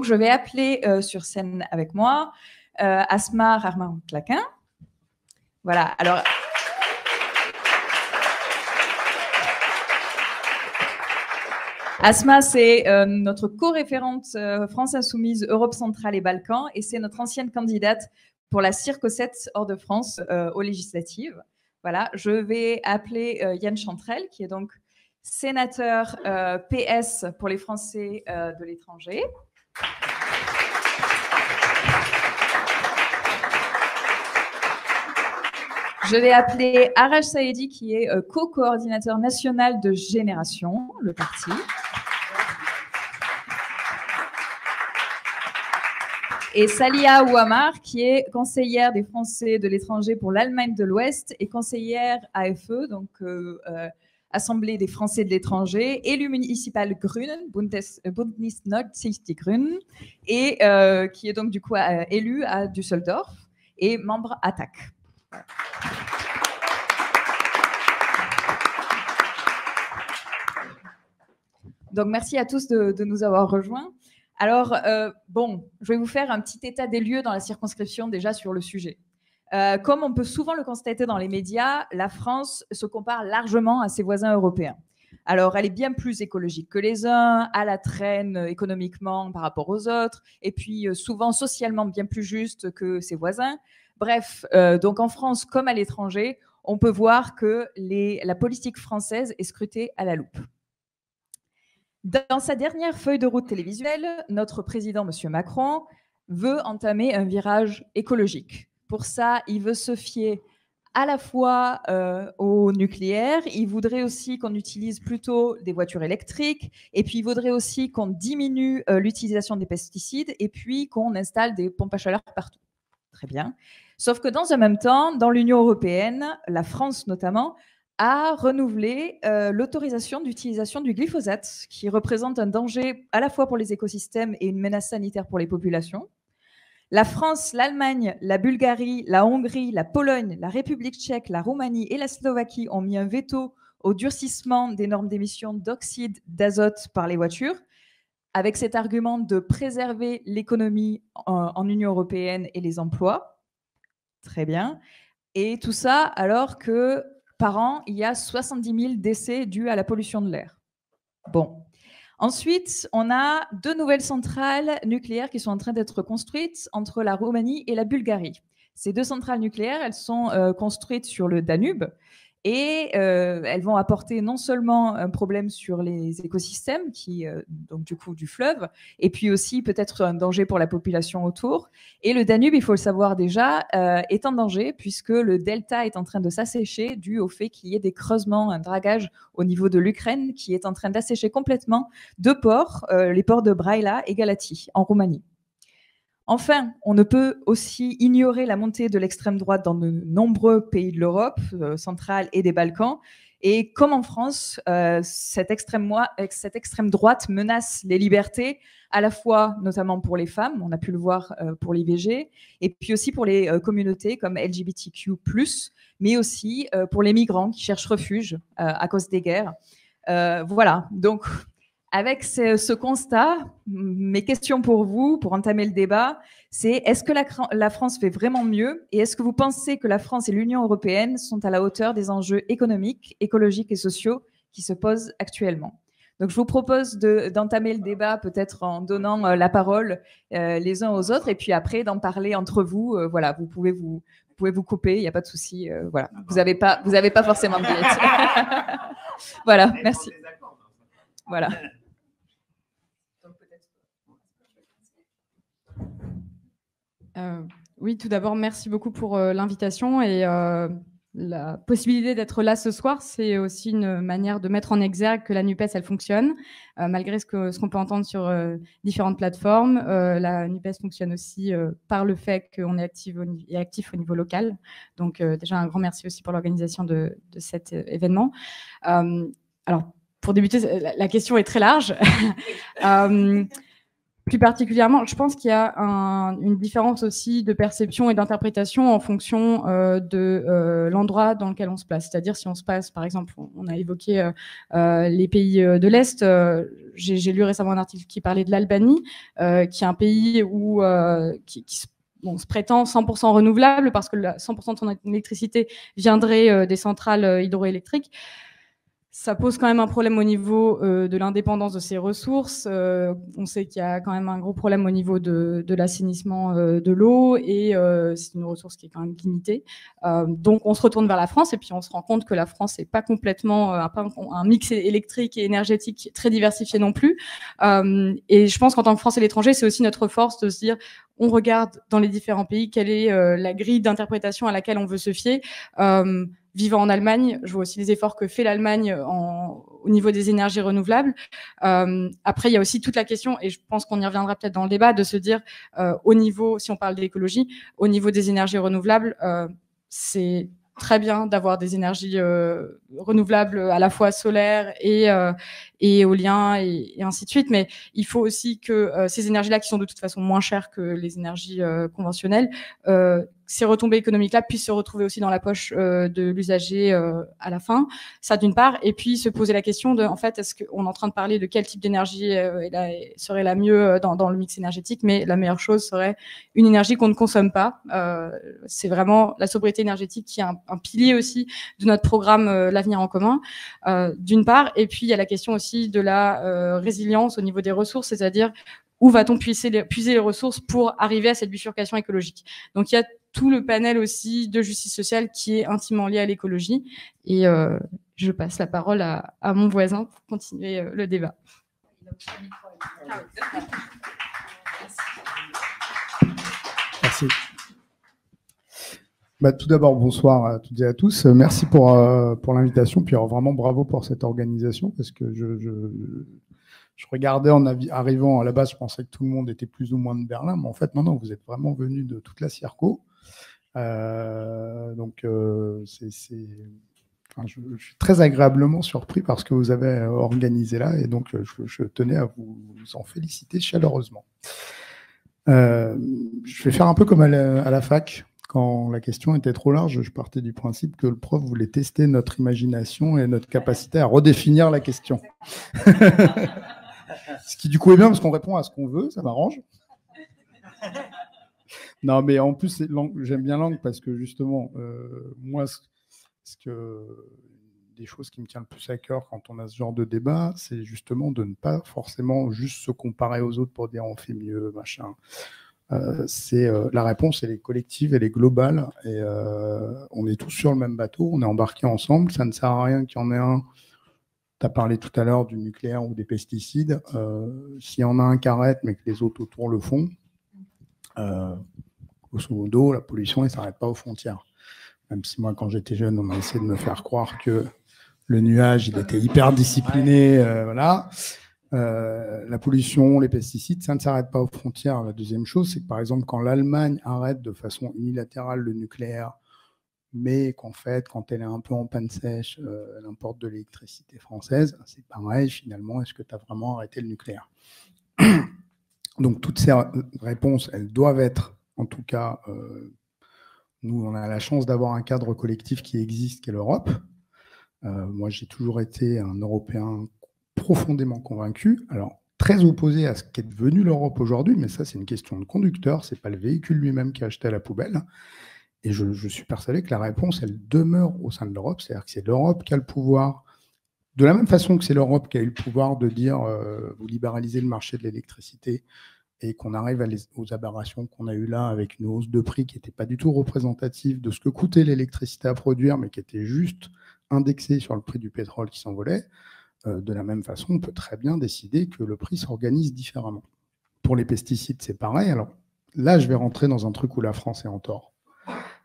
Donc, je vais appeler sur scène avec moi Asma Rahman-Claquin. Voilà, alors... Asma, c'est notre co-référente France Insoumise, Europe Centrale et Balkans, et c'est notre ancienne candidate pour la Circosette hors de France aux législatives. Voilà, je vais appeler Yann Chantrel, qui est donc sénateur PS pour les Français de l'étranger. Je vais appeler Arash Saeidi, qui est co-coordinateur national de Génération, le parti. Et Salia Ouamar, qui est conseillère des Français de l'étranger pour l'Allemagne de l'Ouest et conseillère AFE, donc Assemblée des Français de l'étranger, élue municipale Grünen, Bündnis 90 Die Grünen, et qui est donc du coup élue à Düsseldorf et membre ATTAC. Donc merci à tous de nous avoir rejoints. Alors bon, je vais vous faire un petit état des lieux dans la circonscription déjà sur le sujet. Comme on peut souvent le constater dans les médias, la France se compare largement à ses voisins européens. Alors elle est bien plus écologique que les uns, à la traîne économiquement par rapport aux autres, et puis souvent socialement bien plus juste que ses voisins. Bref, donc en France comme à l'étranger, on peut voir que la politique française est scrutée à la loupe. Dans sa dernière feuille de route télévisuelle, notre président, M. Macron, veut entamer un virage écologique. Pour ça, il veut se fier à la fois au nucléaire, il voudrait aussi qu'on utilise plutôt des voitures électriques, et puis il voudrait aussi qu'on diminue l'utilisation des pesticides, et puis qu'on installe des pompes à chaleur partout. Très bien. Sauf que dans un même temps, dans l'Union européenne, la France notamment, a renouvelé l'autorisation d'utilisation du glyphosate, qui représente un danger à la fois pour les écosystèmes et une menace sanitaire pour les populations. La France, l'Allemagne, la Bulgarie, la Hongrie, la Pologne, la République tchèque, la Roumanie et la Slovaquie ont mis un veto au durcissement des normes d'émission d'oxyde d'azote par les voitures, avec cet argument de préserver l'économie en Union européenne et les emplois. Très bien. Et tout ça alors que par an, il y a 70 000 décès dus à la pollution de l'air. Bon. Ensuite, on a deux nouvelles centrales nucléaires qui sont en train d'être construites entre la Roumanie et la Bulgarie. Ces deux centrales nucléaires, elles sont construites sur le Danube. Et elles vont apporter non seulement un problème sur les écosystèmes, qui, donc du coup du fleuve, et puis aussi peut-être un danger pour la population autour. Et le Danube, il faut le savoir déjà, est en danger puisque le delta est en train de s'assécher dû au fait qu'il y ait des creusements, un dragage au niveau de l'Ukraine qui est en train d'assécher complètement deux ports, les ports de Braila et Galati, en Roumanie. Enfin, on ne peut aussi ignorer la montée de l'extrême droite dans de nombreux pays de l'Europe centrale et des Balkans. Et comme en France, cette extrême droite menace les libertés, à la fois notamment pour les femmes, on a pu le voir pour l'IVG, et puis aussi pour les communautés comme LGBTQ+, mais aussi pour les migrants qui cherchent refuge à cause des guerres. Voilà, donc... Avec ce constat, mes questions pour vous, pour entamer le débat, c'est est-ce que la France fait vraiment mieux et est-ce que vous pensez que la France et l'Union européenne sont à la hauteur des enjeux économiques, écologiques et sociaux qui se posent actuellement? Donc je vous propose d'entamer le débat peut-être en donnant la parole les uns aux autres et puis après d'en parler entre vous. Voilà, vous pouvez vous couper, il n'y a pas de souci. Voilà, vous n'avez pas forcément de billets. Voilà, merci. Voilà. Oui, tout d'abord, merci beaucoup pour l'invitation et la possibilité d'être là ce soir. C'est aussi une manière de mettre en exergue que la NUPES, elle fonctionne, malgré ce qu'on peut entendre sur différentes plateformes. La NUPES fonctionne aussi par le fait qu'on est actif au niveau local. Donc déjà, un grand merci aussi pour l'organisation de cet événement. Alors, pour débuter, la question est très large. plus particulièrement, je pense qu'il y a une différence aussi de perception et d'interprétation en fonction de l'endroit dans lequel on se place. C'est-à-dire si on se passe, par exemple, on a évoqué les pays de l'Est. J'ai lu récemment un article qui parlait de l'Albanie, qui est un pays où qui se prétend 100% renouvelable parce que 100% de son électricité viendrait des centrales hydroélectriques. Ça pose quand même un problème au niveau de l'indépendance de ces ressources. On sait qu'il y a quand même un gros problème au niveau de l'assainissement de l'eau et c'est une ressource qui est quand même limitée. Donc on se retourne vers la France et puis on se rend compte que la France n'est pas complètement un mix électrique et énergétique très diversifié non plus. Et je pense qu'en tant que France et l'étranger, c'est aussi notre force de se dire on regarde dans les différents pays quelle est la grille d'interprétation à laquelle on veut se fier. Vivant en Allemagne, je vois aussi les efforts que fait l'Allemagne au niveau des énergies renouvelables. Après, il y a aussi toute la question, et je pense qu'on y reviendra peut-être dans le débat, de se dire au niveau, si on parle d'écologie, au niveau des énergies renouvelables, c'est très bien d'avoir des énergies renouvelables à la fois solaires et éolien et ainsi de suite, mais il faut aussi que ces énergies-là, qui sont de toute façon moins chères que les énergies conventionnelles, ces retombées économiques-là puissent se retrouver aussi dans la poche de l'usager à la fin, ça d'une part, et puis se poser la question de, en fait, est-ce qu'on est en train de parler de quel type d'énergie serait la mieux dans le mix énergétique, mais la meilleure chose serait une énergie qu'on ne consomme pas. C'est vraiment la sobriété énergétique qui est un pilier aussi de notre programme L'Avenir en Commun, d'une part, et puis il y a la question aussi de la résilience au niveau des ressources, c'est-à-dire où va-t-on puiser les ressources pour arriver à cette bifurcation écologique. Donc il y a tout le panel aussi de justice sociale qui est intimement lié à l'écologie. Et je passe la parole à mon voisin pour continuer le débat. Merci. Bah, tout d'abord, bonsoir à toutes et à tous. Merci pour l'invitation. Puis alors, vraiment, bravo pour cette organisation parce que je regardais en arrivant à la base, je pensais que tout le monde était plus ou moins de Berlin, mais en fait, non, vous êtes vraiment venus de toute la circo. Je suis très agréablement surpris par ce que vous avez organisé là, et donc je tenais à vous en féliciter chaleureusement. Je vais faire un peu comme à la fac. Quand la question était trop large, je partais du principe que le prof voulait tester notre imagination et notre capacité à redéfinir la question. Ce qui, du coup, est bien parce qu'on répond à ce qu'on veut, ça m'arrange. Non, mais en plus, j'aime bien l'angle parce que, justement, moi, des choses qui me tient le plus à cœur quand on a ce genre de débat, c'est justement de ne pas forcément juste se comparer aux autres pour dire « on fait mieux, machin ». La réponse, elle est collective, elle est globale, et on est tous sur le même bateau, on est embarqués ensemble, ça ne sert à rien qu'il y en ait un. Tu as parlé tout à l'heure du nucléaire ou des pesticides, s'il y en a un qui arrête mais que les autres autour le font, grosso modo, la pollution, elle ne s'arrête pas aux frontières. Même si moi, quand j'étais jeune, on a essayé de me faire croire que le nuage, il était hyper discipliné, voilà. La pollution, les pesticides, ça ne s'arrête pas aux frontières. La deuxième chose, c'est que par exemple, quand l'Allemagne arrête de façon unilatérale le nucléaire, mais qu'en fait, quand elle est un peu en panne sèche, elle importe de l'électricité française, c'est pareil, finalement, est-ce que tu as vraiment arrêté le nucléaire? Donc toutes ces réponses, elles doivent être, en tout cas, nous, on a la chance d'avoir un cadre collectif qui existe, qui est l'Europe. Moi, j'ai toujours été un Européen profondément convaincu, alors très opposé à ce qu'est devenu l'Europe aujourd'hui, mais ça c'est une question de conducteur, c'est pas le véhicule lui-même qui est acheté à la poubelle, et je suis persuadé que la réponse elle demeure au sein de l'Europe, c'est-à-dire que c'est l'Europe qui a le pouvoir, de la même façon que c'est l'Europe qui a eu le pouvoir de dire vous libéralisez le marché de l'électricité, et qu'on arrive aux aberrations qu'on a eues là avec une hausse de prix qui n'était pas du tout représentative de ce que coûtait l'électricité à produire, mais qui était juste indexée sur le prix du pétrole qui s'envolait. De la même façon, on peut très bien décider que le prix s'organise différemment. Pour les pesticides, c'est pareil. Alors là, je vais rentrer dans un truc où la France est en tort.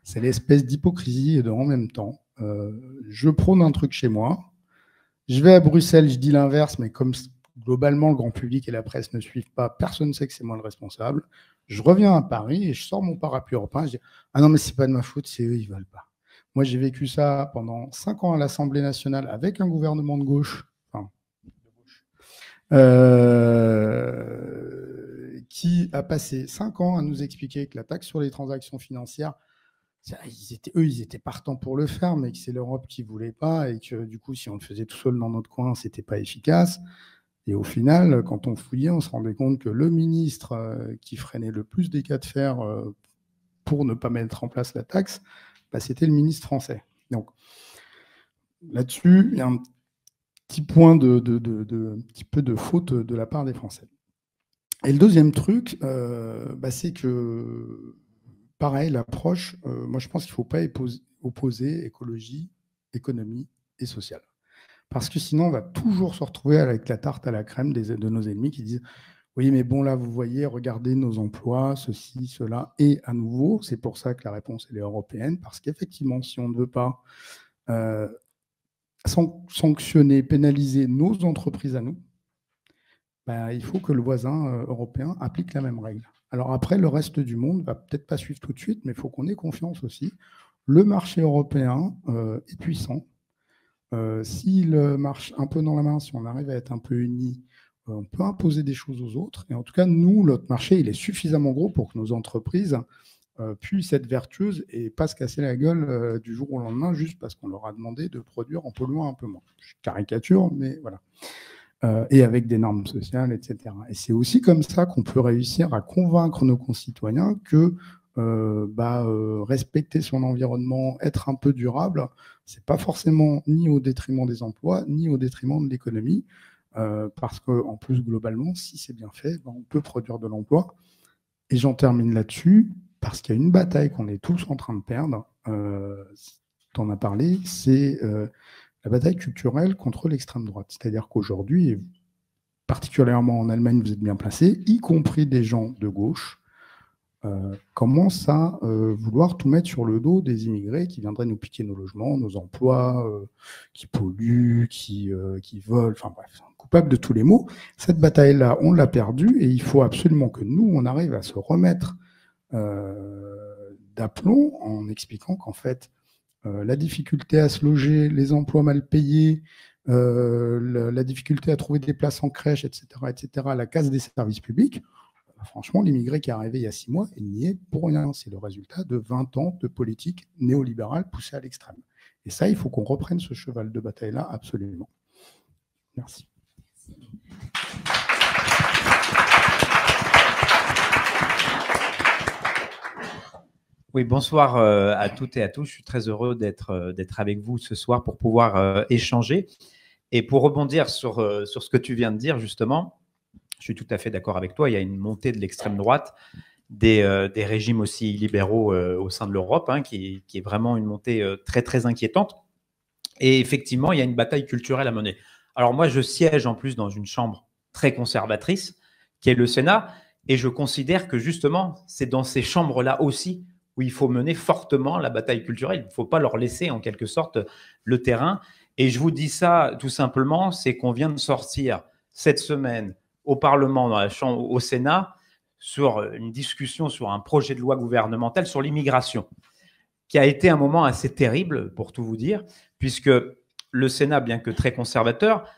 C'est l'espèce d'hypocrisie et de en même temps. Je prône un truc chez moi. Je vais à Bruxelles, je dis l'inverse, mais comme globalement le grand public et la presse ne suivent pas, personne ne sait que c'est moi le responsable. Je reviens à Paris et je sors mon parapluie européen. Je dis « Ah non, mais c'est pas de ma faute, c'est eux, ils veulent pas ». Moi, j'ai vécu ça pendant 5 ans à l'Assemblée nationale avec un gouvernement de gauche qui a passé 5 ans à nous expliquer que la taxe sur les transactions financières, eux, ils étaient partants pour le faire, mais que c'est l'Europe qui ne voulait pas et que du coup, si on le faisait tout seul dans notre coin, ce n'était pas efficace. Et au final, quand on fouillait, on se rendait compte que le ministre qui freinait le plus des cas de fer pour ne pas mettre en place la taxe, bah, c'était le ministre français. Donc là-dessus, il y a un petit point de faute de la part des Français. Et le deuxième truc, c'est que... Pareil, l'approche, moi je pense qu'il ne faut pas opposer écologie, économie et sociale. Parce que sinon, on va toujours se retrouver avec la tarte à la crème de nos ennemis qui disent « Oui, mais bon, là, vous voyez, regardez nos emplois, ceci, cela. » Et à nouveau, c'est pour ça que la réponse elle est européenne, parce qu'effectivement, si on ne veut pas sanctionner, pénaliser nos entreprises à nous, bah, il faut que le voisin européen applique la même règle. Alors après, le reste du monde ne va peut-être pas suivre tout de suite, mais il faut qu'on ait confiance aussi. Le marché européen est puissant. S'il marche un peu dans la main, si on arrive à être un peu unis, on peut imposer des choses aux autres. Et en tout cas, nous, notre marché, il est suffisamment gros pour que nos entreprises puissent être vertueuses et pas se casser la gueule du jour au lendemain juste parce qu'on leur a demandé de produire en polluant un peu moins. Je caricature, mais voilà. Et avec des normes sociales, etc. Et c'est aussi comme ça qu'on peut réussir à convaincre nos concitoyens que respecter son environnement, être un peu durable, c'est pas forcément ni au détriment des emplois, ni au détriment de l'économie, parce qu'en plus, globalement, si c'est bien fait, ben, on peut produire de l'emploi. Et j'en termine là-dessus, parce qu'il y a une bataille qu'on est tous en train de perdre, tu en as parlé, c'est... la bataille culturelle contre l'extrême droite. C'est-à-dire qu'aujourd'hui, particulièrement en Allemagne, vous êtes bien placés, y compris des gens de gauche, commencent à vouloir tout mettre sur le dos des immigrés qui viendraient nous piquer nos logements, nos emplois, qui polluent, qui volent, enfin bref, coupables de tous les maux. Cette bataille-là, on l'a perdue et il faut absolument que nous, on arrive à se remettre d'aplomb en expliquant qu'en fait, la difficulté à se loger, les emplois mal payés, la difficulté à trouver des places en crèche, etc., la casse des services publics, franchement, l'immigré qui est arrivé il y a 6 mois, il n'y est pour rien. C'est le résultat de 20 ans de politique néolibérale poussée à l'extrême. Et ça, il faut qu'on reprenne ce cheval de bataille-là absolument. Merci. Oui, bonsoir à toutes et à tous. Je suis très heureux d'être avec vous ce soir pour pouvoir échanger. Et pour rebondir sur ce que tu viens de dire, justement, je suis tout à fait d'accord avec toi. Il y a une montée de l'extrême droite, des régimes aussi libéraux au sein de l'Europe, hein, qui est vraiment une montée très, très inquiétante. Et effectivement, il y a une bataille culturelle à mener. Alors moi, je siège en plus dans une chambre très conservatrice, qui est le Sénat, et je considère que justement, c'est dans ces chambres-là aussi où il faut mener fortement la bataille culturelle. Il ne faut pas leur laisser, en quelque sorte, le terrain. Et je vous dis ça, tout simplement, c'est qu'on vient de sortir cette semaine au Parlement, dans la chambre, au Sénat, sur une discussion sur un projet de loi gouvernementale sur l'immigration, qui a été un moment assez terrible, pour tout vous dire, puisque le Sénat, bien que très conservateur,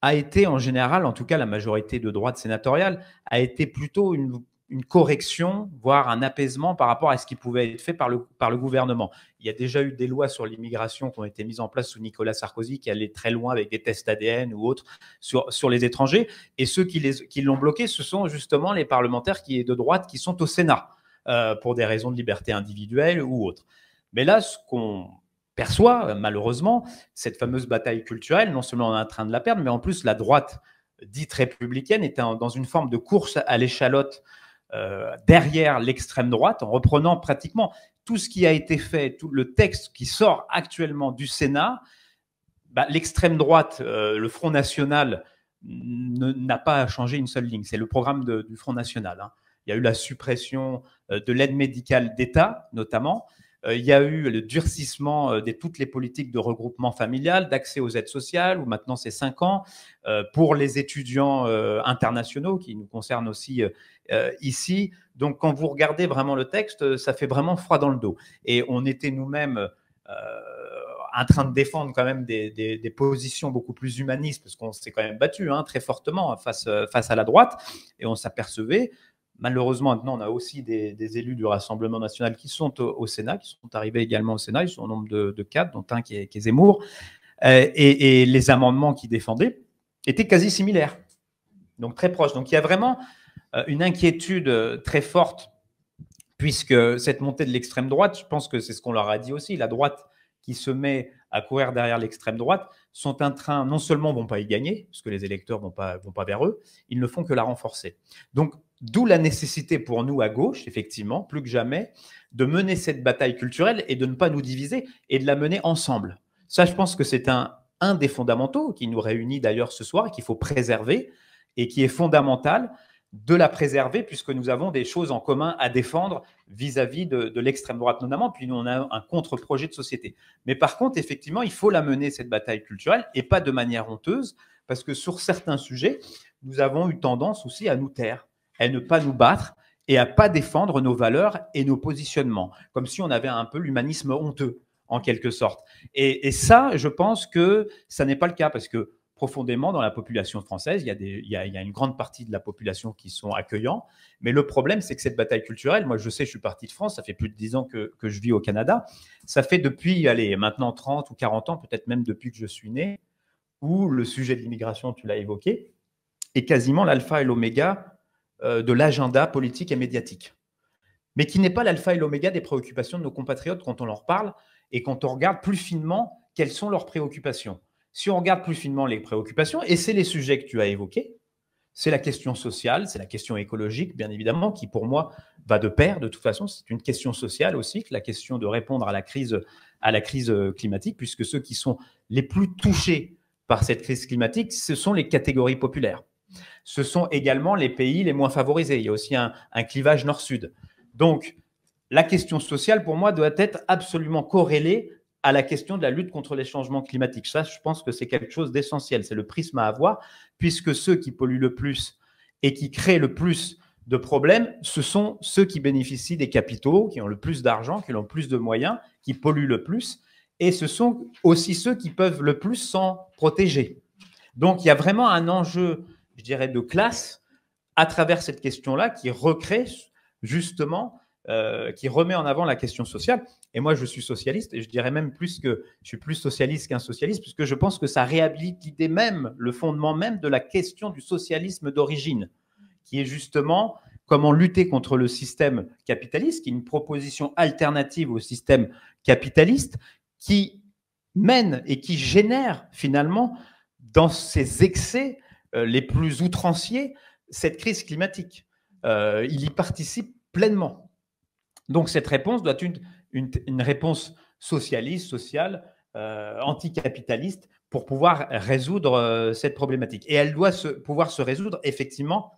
a été en général, en tout cas la majorité de droite sénatoriale, a été plutôt une correction, voire un apaisement par rapport à ce qui pouvait être fait par le gouvernement. Il y a déjà eu des lois sur l'immigration qui ont été mises en place sous Nicolas Sarkozy, qui allait très loin avec des tests ADN ou autres sur les étrangers. Et ceux qui l'ont bloqué, ce sont justement les parlementaires qui est de droite qui sont au Sénat pour des raisons de liberté individuelle ou autres. Mais là, ce qu'on perçoit, malheureusement, cette fameuse bataille culturelle, non seulement on est en train de la perdre, mais en plus la droite dite républicaine est dans une forme de course à l'échalote derrière l'extrême droite, en reprenant pratiquement tout ce qui a été fait, tout le texte qui sort actuellement du Sénat. Bah, l'extrême droite, le Front National, n'a pas changé une seule ligne. C'est le programme du Front National, hein. Il y a eu la suppression de l'aide médicale d'État, notamment. Il y a eu le durcissement de toutes les politiques de regroupement familial, d'accès aux aides sociales, où maintenant c'est 5 ans, pour les étudiants internationaux qui nous concernent aussi ici. Donc, quand vous regardez vraiment le texte, ça fait vraiment froid dans le dos. Et on était nous-mêmes en train de défendre quand même des positions beaucoup plus humanistes, parce qu'on s'est quand même battu, hein, très fortement face à la droite, et on s'apercevait Malheureusement, maintenant, on a aussi des élus du Rassemblement national qui sont au Sénat, qui sont arrivés également au Sénat. Ils sont au nombre de 4, dont un qui est Zemmour. Et les amendements qu'ils défendaient étaient quasi similaires, donc très proches. Donc, il y a vraiment une inquiétude très forte, puisque cette montée de l'extrême droite, je pense que c'est ce qu'on leur a dit aussi, la droite qui se met à courir derrière l'extrême droite, sont un train, non seulement ne vont pas y gagner, parce que les électeurs ne vont pas vers eux, ils ne font que la renforcer. Donc, d'où la nécessité pour nous à gauche, effectivement, plus que jamais, de mener cette bataille culturelle et de ne pas nous diviser et de la mener ensemble. Ça, je pense que c'est un des fondamentaux qui nous réunit d'ailleurs ce soir, qu'il faut préserver et qui est fondamental de la préserver, puisque nous avons des choses en commun à défendre vis-à-vis de l'extrême droite notamment, puis nous on a un contre-projet de société. Mais par contre, effectivement, il faut la mener, cette bataille culturelle, et pas de manière honteuse, parce que sur certains sujets, nous avons eu tendance aussi à nous taire, à ne pas nous battre et à ne pas défendre nos valeurs et nos positionnements, comme si on avait un peu l'humanisme honteux, en quelque sorte. Et ça, je pense que ça n'est pas le cas, parce que profondément dans la population française, il y a une grande partie de la population qui sont accueillants, mais le problème, c'est que cette bataille culturelle, moi je sais, je suis parti de France, ça fait plus de 10 ans que je vis au Canada, ça fait depuis, allez, maintenant 30 ou 40 ans, peut-être même depuis que je suis né, où le sujet de l'immigration, tu l'as évoqué, est quasiment l'alpha et l'oméga de l'agenda politique et médiatique, mais qui n'est pas l'alpha et l'oméga des préoccupations de nos compatriotes quand on leur parle et quand on regarde plus finement quelles sont leurs préoccupations. Si on regarde plus finement les préoccupations, et c'est les sujets que tu as évoqués, c'est la question sociale, c'est la question écologique, bien évidemment, qui pour moi va de pair. De toute façon, c'est une question sociale aussi, la question de répondre à la crise climatique, puisque ceux qui sont les plus touchés par cette crise climatique, ce sont les catégories populaires. Ce sont également les pays les moins favorisés. Il y a aussi un clivage nord-sud. Donc, la question sociale, pour moi, doit être absolument corrélée à la question de la lutte contre les changements climatiques. Ça, je pense que c'est quelque chose d'essentiel. C'est le prisme à avoir, puisque ceux qui polluent le plus et qui créent le plus de problèmes, ce sont ceux qui bénéficient des capitaux, qui ont le plus d'argent, qui ont le plus de moyens, qui polluent le plus. Et ce sont aussi ceux qui peuvent le plus s'en protéger. Donc, il y a vraiment un enjeu, je dirais, de classe à travers cette question-là qui recrée justement... qui remet en avant la question sociale. Et moi, je suis socialiste, et je dirais même plus que je suis plus socialiste qu'un socialiste, puisque je pense que ça réhabilite l'idée même, le fondement même de la question du socialisme d'origine, qui est justement comment lutter contre le système capitaliste, qui est une proposition alternative au système capitaliste, qui mène et qui génère finalement, dans ses excès les plus outranciers, cette crise climatique. Il y participe pleinement. Donc, cette réponse doit être une réponse socialiste, sociale, anticapitaliste, pour pouvoir résoudre cette problématique. Et elle doit pouvoir se résoudre, effectivement,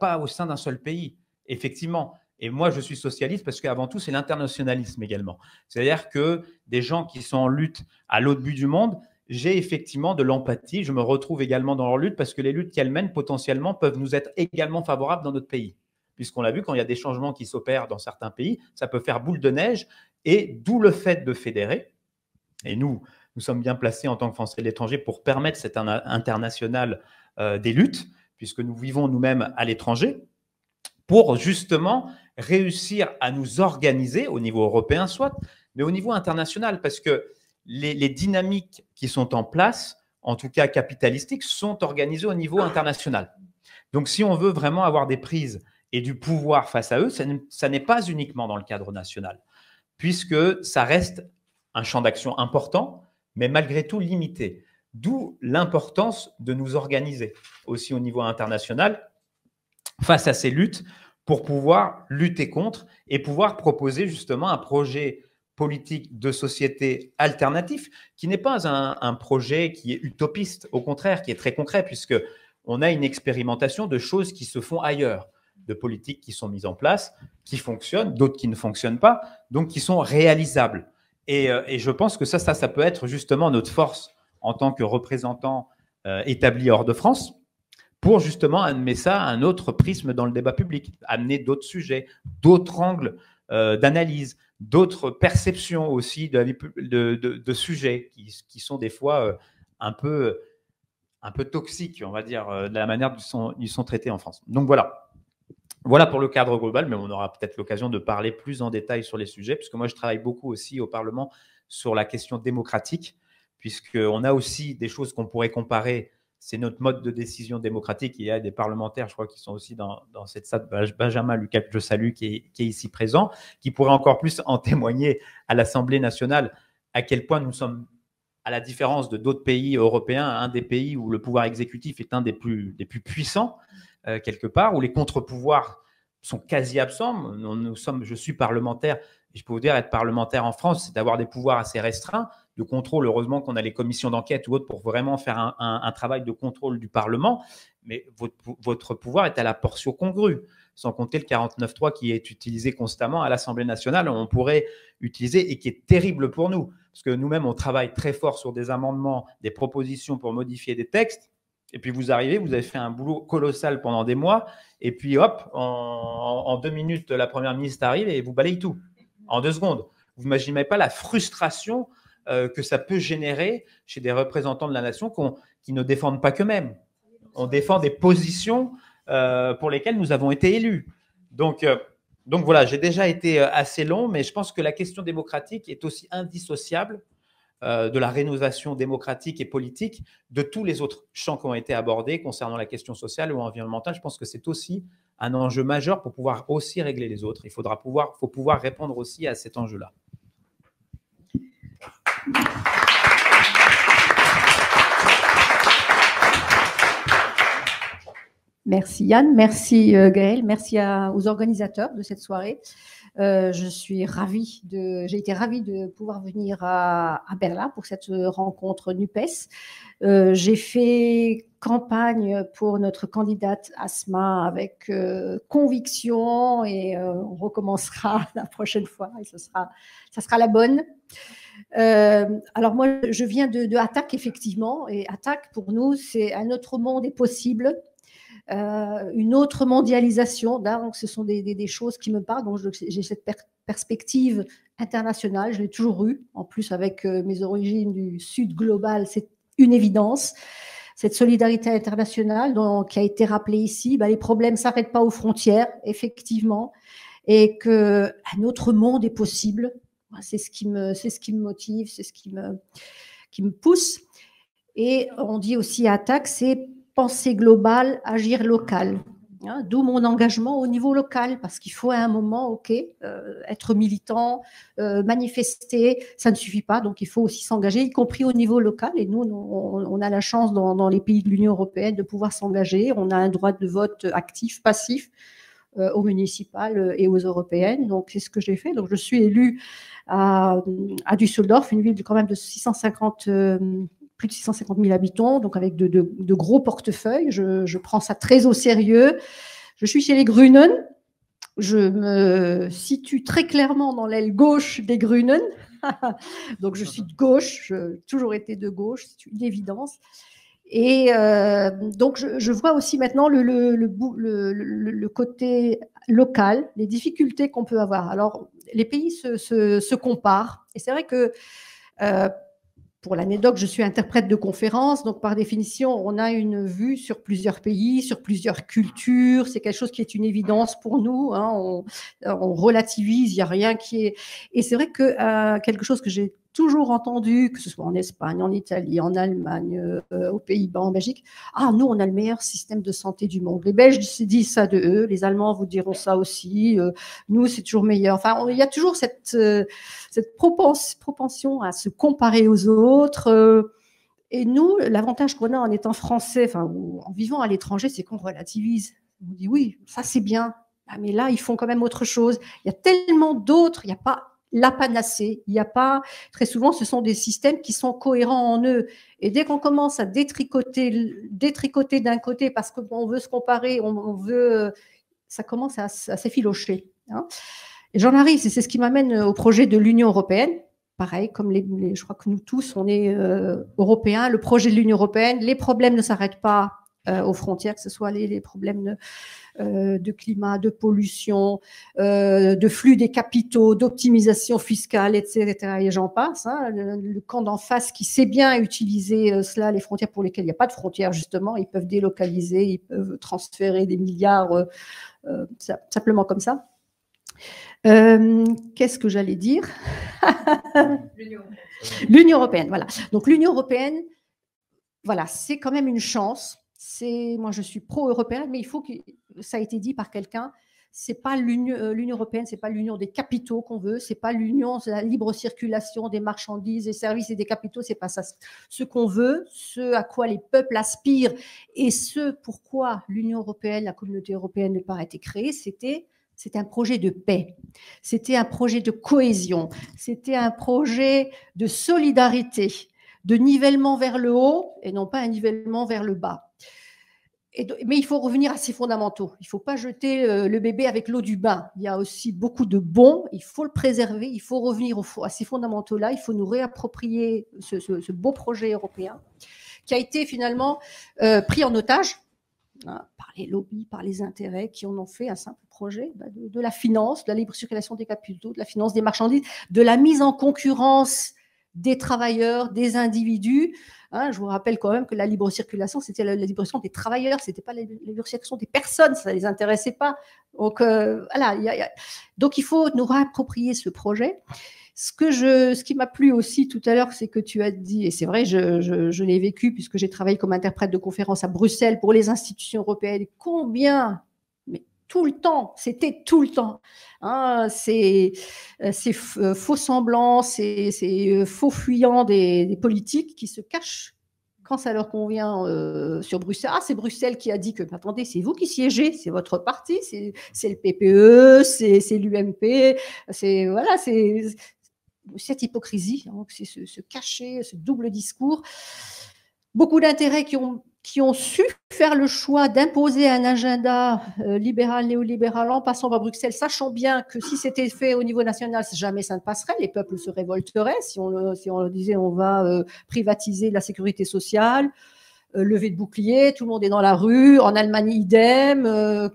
pas au sein d'un seul pays, effectivement. Et moi, je suis socialiste parce qu'avant tout, c'est l'internationalisme également. C'est-à-dire que des gens qui sont en lutte à l'autre bout du monde, j'ai effectivement de l'empathie. Je me retrouve également dans leur lutte parce que les luttes qu'elles mènent, potentiellement, peuvent nous être également favorables dans notre pays. Puisqu'on l'a vu, quand il y a des changements qui s'opèrent dans certains pays, ça peut faire boule de neige, et d'où le fait de fédérer. Et nous sommes bien placés en tant que Français de l'étranger pour permettre cet international des luttes, puisque nous vivons nous-mêmes à l'étranger, pour justement réussir à nous organiser au niveau européen soit, mais au niveau international, parce que les dynamiques qui sont en place, en tout cas capitalistiques, sont organisées au niveau international. Donc, si on veut vraiment avoir des prises et du pouvoir face à eux, ça n'est pas uniquement dans le cadre national, puisque ça reste un champ d'action important, mais malgré tout limité. D'où l'importance de nous organiser aussi au niveau international face à ces luttes pour pouvoir lutter contre et pouvoir proposer justement un projet politique de société alternatif qui n'est pas un projet qui est utopiste, au contraire, qui est très concret, puisqu'on a une expérimentation de choses qui se font ailleurs, de politiques qui sont mises en place, qui fonctionnent, d'autres qui ne fonctionnent pas, donc qui sont réalisables. Et je pense que ça peut être justement notre force en tant que représentant établi hors de France pour justement amener ça à un autre prisme dans le débat public, amener d'autres sujets, d'autres angles d'analyse, d'autres perceptions aussi de sujets qui sont des fois un peu toxiques, on va dire, de la manière dont ils sont traités en France. Donc voilà. Voilà pour le cadre global, mais on aura peut-être l'occasion de parler plus en détail sur les sujets, puisque moi, je travaille beaucoup aussi au Parlement sur la question démocratique, puisqu'on a aussi des choses qu'on pourrait comparer. C'est notre mode de décision démocratique. Il y a des parlementaires, je crois, qui sont aussi dans cette salle, Benjamin Lucas, que je salue, qui est ici présent, qui pourrait encore plus en témoigner à l'Assemblée nationale, à quel point nous sommes, à la différence de d'autres pays européens, un des pays où le pouvoir exécutif est un des plus puissants, quelque part, où les contre-pouvoirs sont quasi absents. Je suis parlementaire, et je peux vous dire, être parlementaire en France, c'est d'avoir des pouvoirs assez restreints de contrôle. Heureusement qu'on a les commissions d'enquête ou autres pour vraiment faire un travail de contrôle du Parlement, mais votre pouvoir est à la portion congrue, sans compter le 49.3 qui est utilisé constamment à l'Assemblée nationale. On pourrait utiliser et qui est terrible pour nous, parce que nous-mêmes, on travaille très fort sur des amendements, des propositions pour modifier des textes, et puis vous arrivez, vous avez fait un boulot colossal pendant des mois, et puis hop, en 2 minutes, la Première ministre arrive et vous balaye tout, en 2 secondes. Vous n'imaginez pas la frustration que ça peut générer chez des représentants de la nation qui ne défendent pas qu'eux-mêmes. On défend des positions pour lesquelles nous avons été élus. Donc voilà, j'ai déjà été assez long, mais je pense que la question démocratique est aussi indissociable de la rénovation démocratique et politique de tous les autres champs qui ont été abordés concernant la question sociale ou environnementale. Je pense que c'est aussi un enjeu majeur pour pouvoir aussi régler les autres. Il faudra faut pouvoir répondre aussi à cet enjeu-là. Merci Yann, merci Gaël, merci aux organisateurs de cette soirée. J'ai été ravie de pouvoir venir à Berlin pour cette rencontre NUPES. J'ai fait campagne pour notre candidate Asma avec conviction et on recommencera la prochaine fois et ça sera la bonne. Alors moi, je viens de Attac, effectivement, et Attac, pour nous, c'est un autre monde est possible. Une autre mondialisation, donc ce sont des choses qui me parlent, donc j'ai cette perspective internationale, je l'ai toujours eue, en plus avec mes origines du sud global, c'est une évidence. Cette solidarité internationale qui a été rappelée ici, les problèmes ne s'arrêtent pas aux frontières, effectivement, et qu'un autre monde est possible, c'est ce qui me motive, c'est ce qui me pousse. Et on dit aussi à Attac, c'est penser global, agir local. D'où mon engagement au niveau local, parce qu'il faut à un moment, être militant, manifester, ça ne suffit pas, donc il faut aussi s'engager, y compris au niveau local. Et nous, on a la chance dans les pays de l'Union européenne de pouvoir s'engager. On a un droit de vote actif, passif, aux municipales et aux européennes. Donc c'est ce que j'ai fait. Donc je suis élue à Düsseldorf, une ville quand même de 650 plus de 650 000 habitants, donc avec de gros portefeuilles. Je prends ça très au sérieux. Je suis chez les Grünen. Je me situe très clairement dans l'aile gauche des Grünen. Donc, je suis de gauche. J'ai toujours été de gauche. C'est une évidence. Et donc, je vois aussi maintenant le côté local, les difficultés qu'on peut avoir. Alors, les pays se comparent. Et c'est vrai que... pour l'anecdote, je suis interprète de conférences, donc par définition, on a une vue sur plusieurs pays, sur plusieurs cultures. C'est quelque chose qui est une évidence pour nous. On relativise, il n'y a rien qui est… Et c'est vrai que quelque chose que j'ai toujours entendu, que ce soit en Espagne, en Italie, en Allemagne, aux Pays-Bas, en Belgique, « Ah, nous, on a le meilleur système de santé du monde. » Les Belges disent ça de eux, les Allemands vous diront ça aussi. Nous, c'est toujours meilleur. Enfin, il y a toujours cette propension à se comparer aux autres. Et nous, l'avantage qu'on a en étant français, ou en vivant à l'étranger, c'est qu'on relativise. On dit oui, ça c'est bien, mais là, ils font quand même autre chose. Il y a tellement d'autres, il n'y a pas la panacée, il n'y a pas… Très souvent, ce sont des systèmes qui sont cohérents en eux. Et dès qu'on commence à détricoter d'un côté parce qu'on veut se comparer, on veut… Ça commence à s'effilocher. Et j'en arrive, c'est ce qui m'amène au projet de l'Union européenne. Pareil, comme je crois que nous tous, on est européens, le projet de l'Union européenne, les problèmes ne s'arrêtent pas aux frontières, que ce soit les problèmes de climat, de pollution, de flux des capitaux, d'optimisation fiscale, etc. Et j'en passe. Hein. Le camp d'en face qui sait bien utiliser cela, les frontières pour lesquelles il n'y a pas de frontières, justement, ils peuvent délocaliser, ils peuvent transférer des milliards simplement comme ça. Qu'est-ce que j'allais dire? L'Union européenne, voilà. Donc l'Union européenne, voilà, c'est quand même une chance. Moi, je suis pro-européenne, mais il faut que ça a été dit par quelqu'un. C'est pas l'Union européenne, c'est pas l'union des capitaux qu'on veut, c'est pas l'union, c'est la libre circulation des marchandises, des services et des capitaux, c'est pas ça. Ce qu'on veut, ce à quoi les peuples aspirent et ce pourquoi l'Union européenne, la communauté européenne n'a pas été créée, c'était un projet de paix, c'était un projet de cohésion, c'était un projet de solidarité, de nivellement vers le haut et non pas un nivellement vers le bas. Mais il faut revenir à ses fondamentaux. Il ne faut pas jeter le bébé avec l'eau du bain. Il y a aussi beaucoup de bons. Il faut le préserver. Il faut revenir à ces fondamentaux-là. Il faut nous réapproprier ce beau projet européen qui a été finalement pris en otage par les lobbies, par les intérêts qui en ont fait un simple projet de la finance, de la libre circulation des capitaux, de la finance des marchandises, de la mise en concurrence des travailleurs, des individus. Hein, je vous rappelle quand même que la libre circulation, c'était la libre circulation des travailleurs, c'était pas la libre circulation des personnes, ça ne les intéressait pas. Donc, voilà, donc il faut nous réapproprier ce projet. Ce qui m'a plu aussi tout à l'heure, c'est que tu as dit, et c'est vrai, je l'ai vécu puisque j'ai travaillé comme interprète de conférence à Bruxelles pour les institutions européennes, combien, mais tout le temps, c'était tout le temps, hein, ces faux semblants, ces faux fuyants des politiques qui se cachent quand ça leur convient sur Bruxelles. Ah, c'est Bruxelles qui a dit que, attendez, c'est vous qui siégez, c'est votre parti, c'est le PPE, c'est l'UMP, c'est, voilà, c'est... Cette hypocrisie, hein, c'est ce cachet, ce double discours. Beaucoup d'intérêts qui ont su faire le choix d'imposer un agenda libéral, néolibéral, en passant par Bruxelles, sachant bien que si c'était fait au niveau national, jamais ça ne passerait, les peuples se révolteraient si on disait on va privatiser la sécurité sociale, lever de bouclier, tout le monde est dans la rue, en Allemagne idem,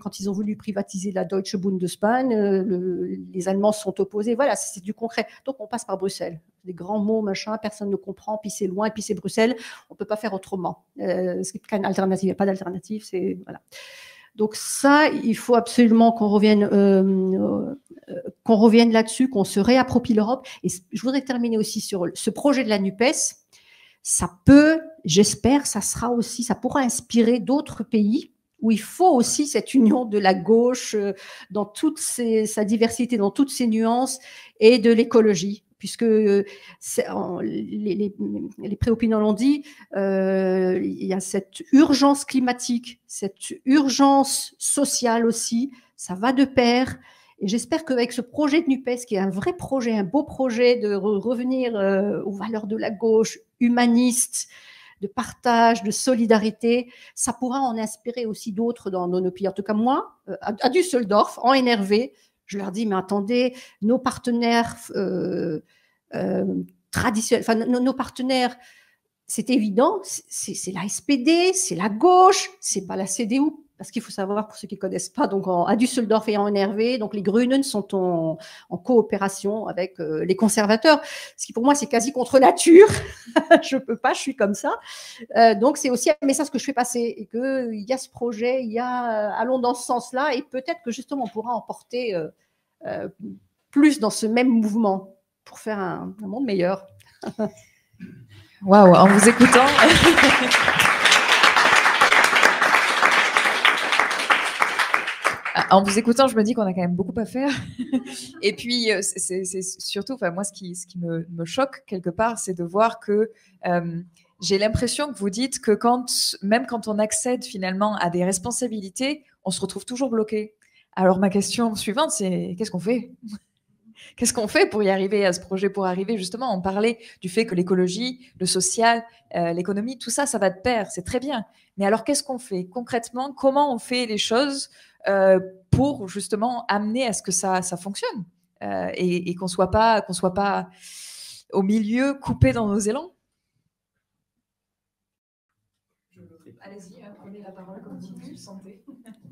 quand ils ont voulu privatiser la Deutsche Bundesbahn, les Allemands se sont opposés, voilà, c'est du concret. Donc on passe par Bruxelles, des grands mots, machin, personne ne comprend, puis c'est loin, puis c'est Bruxelles, on ne peut pas faire autrement. Il n'y a pas d'alternative, c'est... Voilà. Donc ça, il faut absolument qu'on revienne là-dessus, qu'on se réapproprie l'Europe. Et je voudrais terminer aussi sur ce projet de la NUPES. Ça peut, j'espère, ça pourra inspirer d'autres pays où il faut aussi cette union de la gauche dans toute sa diversité, dans toutes ses nuances et de l'écologie, puisque les préopinants l'ont dit, il y a cette urgence climatique, cette urgence sociale aussi, ça va de pair. Et j'espère qu'avec ce projet de NUPES, qui est un vrai projet, un beau projet de revenir aux valeurs de la gauche, humaniste, de partage, de solidarité, ça pourra en inspirer aussi d'autres dans nos pays. En tout cas, moi, à Düsseldorf, en NRV, je leur dis, mais attendez, nos partenaires traditionnels, enfin, nos partenaires, c'est évident, c'est la SPD, c'est la gauche, c'est pas la CDU. Parce qu'il faut savoir, pour ceux qui ne connaissent pas, donc à Düsseldorf et en NRV, donc les Grünen sont en coopération avec les conservateurs, ce qui pour moi c'est quasi contre nature, je ne peux pas, je suis comme ça. Donc c'est aussi un message que je fais passer, et qu'il y a ce projet, allons dans ce sens-là, et peut-être que justement on pourra emporter plus dans ce même mouvement pour faire un monde meilleur. Waouh, en vous écoutant... En vous écoutant, je me dis qu'on a quand même beaucoup à faire. Et puis, c'est surtout, enfin, moi, ce qui me choque quelque part, c'est de voir que j'ai l'impression que vous dites que même quand on accède finalement à des responsabilités, on se retrouve toujours bloqué. Alors, ma question suivante, c'est qu'est-ce qu'on fait ? Qu'est-ce qu'on fait pour y arriver à ce projet, pour arriver justement, on parlait du fait que l'écologie, le social, l'économie, tout ça, ça va de pair, c'est très bien. Mais alors, qu'est-ce qu'on fait concrètement? Comment on fait les choses pour justement amener à ce que ça fonctionne et qu'on soit pas au milieu, coupé dans nos élans? Allez-y, prenez la parole comme vous le sentez.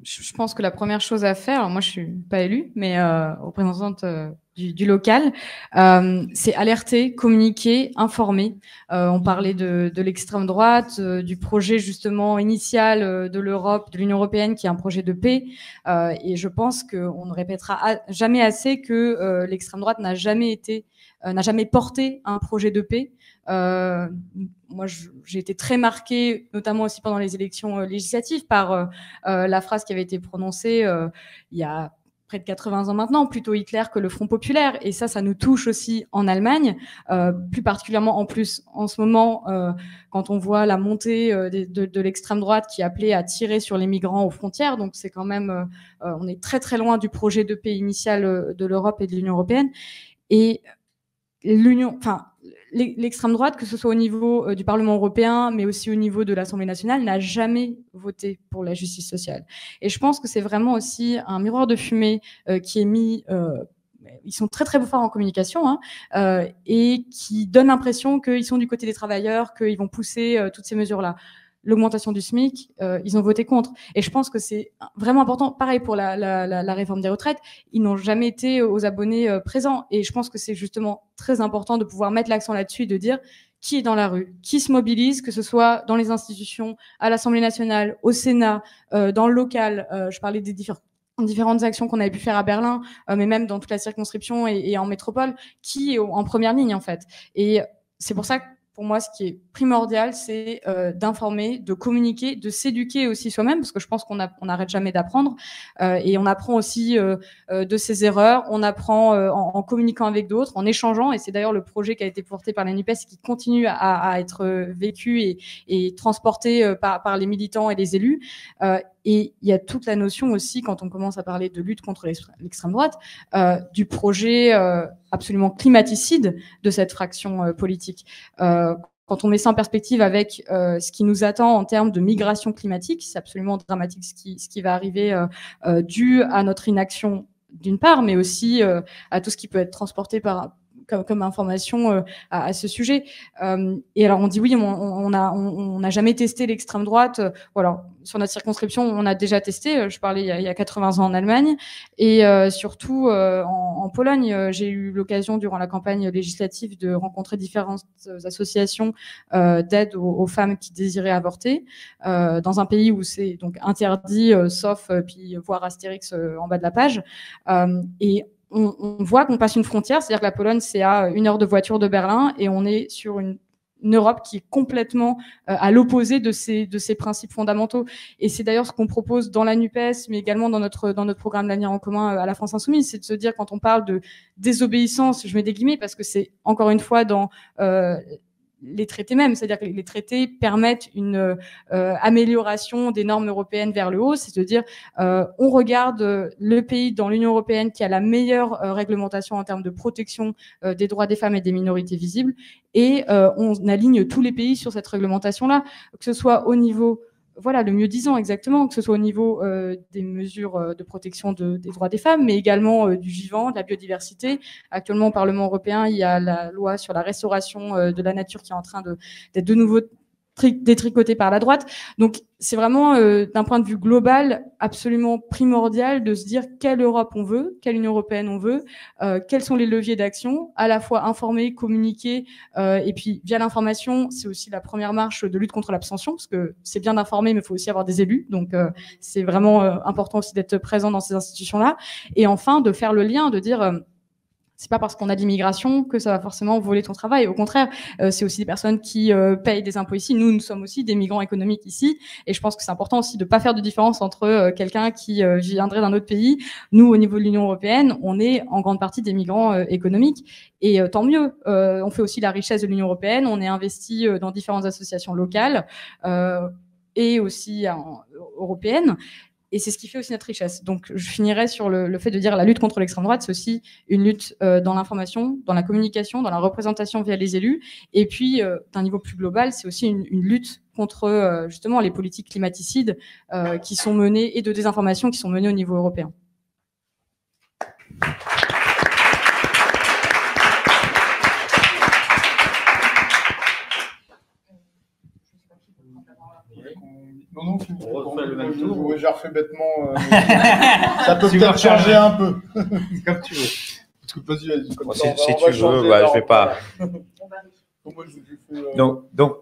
Je pense que la première chose à faire, alors moi je suis pas élue, mais représentante du local, c'est alerter, communiquer, informer. On parlait de l'extrême droite, du projet justement initial de l'Europe, de l'Union européenne, qui est un projet de paix. Et je pense qu'on ne répétera jamais assez que l'extrême droite n'a jamais été, n'a jamais porté un projet de paix. Moi, j'ai été très marquée, notamment aussi pendant les élections législatives, par la phrase qui avait été prononcée il y a près de 80 ans maintenant, plutôt Hitler que le Front populaire. Et ça nous touche aussi en Allemagne, plus particulièrement en plus en ce moment, quand on voit la montée de l'extrême droite qui appelait à tirer sur les migrants aux frontières. Donc c'est quand même, on est très très loin du projet de paix initial de l'Europe et de l'Union européenne. Et l'Union, enfin l'extrême droite, que ce soit au niveau du Parlement européen, mais aussi au niveau de l'Assemblée nationale, n'a jamais voté pour la justice sociale. Et je pense que c'est vraiment aussi un miroir de fumée qui est mis... Ils sont très très forts en communication, hein, et qui donnent l'impression qu'ils sont du côté des travailleurs, qu'ils vont pousser toutes ces mesures-là. L'augmentation du SMIC, ils ont voté contre. Et je pense que c'est vraiment important. Pareil pour la réforme des retraites, ils n'ont jamais été aux abonnés présents. Et je pense que c'est justement très important de pouvoir mettre l'accent là-dessus et de dire qui est dans la rue, qui se mobilise, que ce soit dans les institutions, à l'Assemblée nationale, au Sénat, dans le local. Je parlais des différentes actions qu'on avait pu faire à Berlin, mais même dans toute la circonscription et en métropole, qui est en première ligne en fait. Et c'est pour ça que pour moi, ce qui est primordial, c'est d'informer, de communiquer, de s'éduquer aussi soi-même, parce que je pense qu'on n'arrête jamais d'apprendre. Et on apprend aussi de ses erreurs, on apprend en communiquant avec d'autres, en échangeant. Et c'est d'ailleurs le projet qui a été porté par la NUPES et qui continue à être vécu et transporté par les militants et les élus. Et il y a toute la notion aussi, quand on commence à parler de lutte contre l'extrême droite, du projet absolument climaticide de cette fraction politique. Quand on met ça en perspective avec ce qui nous attend en termes de migration climatique, c'est absolument dramatique ce qui va arriver dû à notre inaction d'une part, mais aussi à tout ce qui peut être transporté comme information à ce sujet. Et alors on dit oui, on n'a jamais testé l'extrême droite. Voilà, sur notre circonscription, on a déjà testé. Je parlais il y a 80 ans en Allemagne et surtout en Pologne. J'ai eu l'occasion durant la campagne législative de rencontrer différentes associations d'aide aux femmes qui désiraient avorter dans un pays où c'est donc interdit, sauf puis voir Astérix en bas de la page. Et on voit qu'on passe une frontière, c'est-à-dire que la Pologne, c'est à 1 heure de voiture de Berlin, et on est sur une Europe qui est complètement à l'opposé de ces principes fondamentaux. Et c'est d'ailleurs ce qu'on propose dans la NUPES, mais également dans notre programme L'Avenir en Commun à la France Insoumise, c'est de se dire, quand on parle de désobéissance, je mets des guillemets, parce que c'est encore une fois dans... les traités même, c'est-à-dire que les traités permettent une amélioration des normes européennes vers le haut, c'est-à-dire on regarde le pays dans l'Union européenne qui a la meilleure réglementation en termes de protection des droits des femmes et des minorités visibles, et on aligne tous les pays sur cette réglementation-là, que ce soit au niveau... Voilà, le mieux-disant exactement, que ce soit au niveau des mesures de protection des droits des femmes, mais également du vivant, de la biodiversité. Actuellement, au Parlement européen, il y a la loi sur la restauration de la nature qui est en train d'être de nouveau détricotée par la droite. Donc, c'est vraiment, d'un point de vue global, absolument primordial de se dire quelle Europe on veut, quelle Union européenne on veut, quels sont les leviers d'action, à la fois informer, communiquer, et puis via l'information, c'est aussi la première marche de lutte contre l'abstention, parce que c'est bien d'informer, mais il faut aussi avoir des élus, donc c'est vraiment important aussi d'être présent dans ces institutions-là, et enfin de faire le lien, de dire... C'est pas parce qu'on a de l'immigration que ça va forcément voler ton travail. Au contraire, c'est aussi des personnes qui payent des impôts ici. Nous sommes aussi des migrants économiques ici. Et je pense que c'est important aussi de pas faire de différence entre quelqu'un qui viendrait d'un autre pays. Nous, au niveau de l'Union européenne, on est en grande partie des migrants économiques. Et tant mieux. On fait aussi la richesse de l'Union européenne. On est investi dans différentes associations locales et aussi européennes. Et c'est ce qui fait aussi notre richesse. Donc, je finirai sur le fait de dire la lutte contre l'extrême droite, c'est aussi une lutte dans l'information, dans la communication, dans la représentation via les élus. Et puis, d'un niveau plus global, c'est aussi une lutte contre justement les politiques climaticides qui sont menées et de désinformation qui sont menées au niveau européen. Non, non, toujours. Oui, j'ai refait bêtement. Ça peut peut-être changer un peu. Comme tu veux. Comme si tu veux, bah, je vais pas. Donc,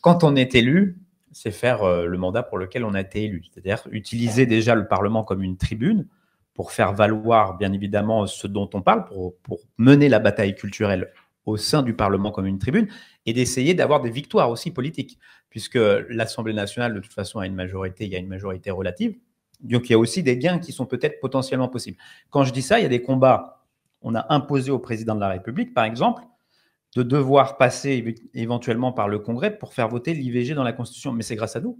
quand on est élu, c'est faire le mandat pour lequel on a été élu. C'est-à-dire utiliser déjà le Parlement comme une tribune pour faire valoir, bien évidemment, ce dont on parle, pour mener la bataille culturelle au sein du Parlement comme une tribune, et d'essayer d'avoir des victoires aussi politiques, puisque l'Assemblée nationale, de toute façon, a une majorité, il y a une majorité relative, donc il y a aussi des gains qui sont peut-être potentiellement possibles. Quand je dis ça, il y a des combats. On a imposé au président de la République, par exemple, de devoir passer éventuellement par le Congrès pour faire voter l'IVG dans la Constitution. Mais c'est grâce à nous.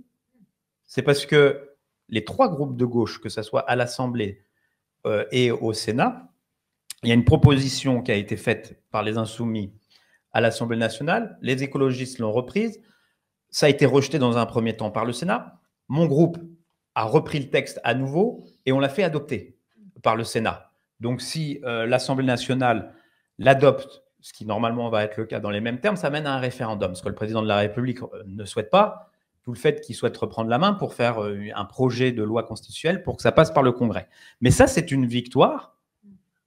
C'est parce que les trois groupes de gauche, que ce soit à l'Assemblée et au Sénat, il y a une proposition qui a été faite par les Insoumis à l'Assemblée nationale. Les écologistes l'ont reprise. Ça a été rejeté dans un premier temps par le Sénat. Mon groupe a repris le texte à nouveau et on l'a fait adopter par le Sénat. Donc, si l'Assemblée nationale l'adopte, ce qui normalement va être le cas dans les mêmes termes, ça mène à un référendum. Ce que le président de la République ne souhaite pas, tout le fait qu'il souhaite reprendre la main pour faire un projet de loi constitutionnelle pour que ça passe par le Congrès. Mais ça, c'est une victoire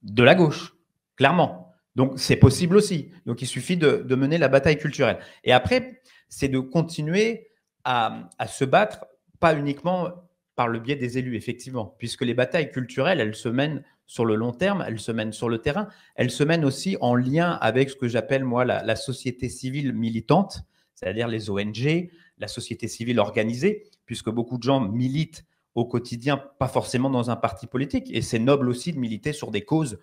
de la gauche, clairement. Donc, c'est possible aussi. Donc, il suffit de mener la bataille culturelle. Et après, c'est de continuer à se battre, pas uniquement par le biais des élus, effectivement, puisque les batailles culturelles, elles se mènent sur le long terme, elles se mènent sur le terrain, elles se mènent aussi en lien avec ce que j'appelle, moi, la société civile militante, c'est-à-dire les ONG, la société civile organisée, puisque beaucoup de gens militent au quotidien, pas forcément dans un parti politique. Et c'est noble aussi de militer sur des causes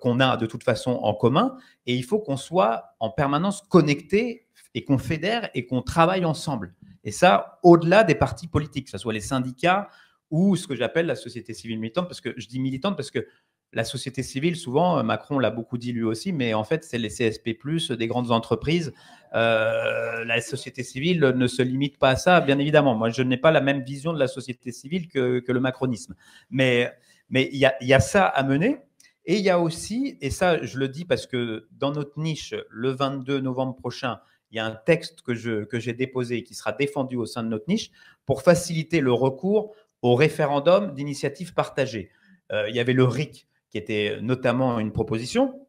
qu'on a de toute façon en commun. Et il faut qu'on soit en permanence connectés et qu'on fédère et qu'on travaille ensemble. Et ça, au-delà des partis politiques, que ce soit les syndicats ou ce que j'appelle la société civile militante, parce que je dis militante parce que la société civile, souvent, Macron l'a beaucoup dit lui aussi, mais en fait, c'est les CSP+, des grandes entreprises. La société civile ne se limite pas à ça, bien évidemment. Moi, je n'ai pas la même vision de la société civile que le macronisme. Mais il y a ça à mener. Et il y a aussi, et ça, je le dis parce que dans notre niche, le 22 novembre prochain, il y a un texte que j'ai déposé et qui sera défendu au sein de notre niche pour faciliter le recours au référendum d'initiative partagée. Il y avait le RIC, qui était notamment une proposition.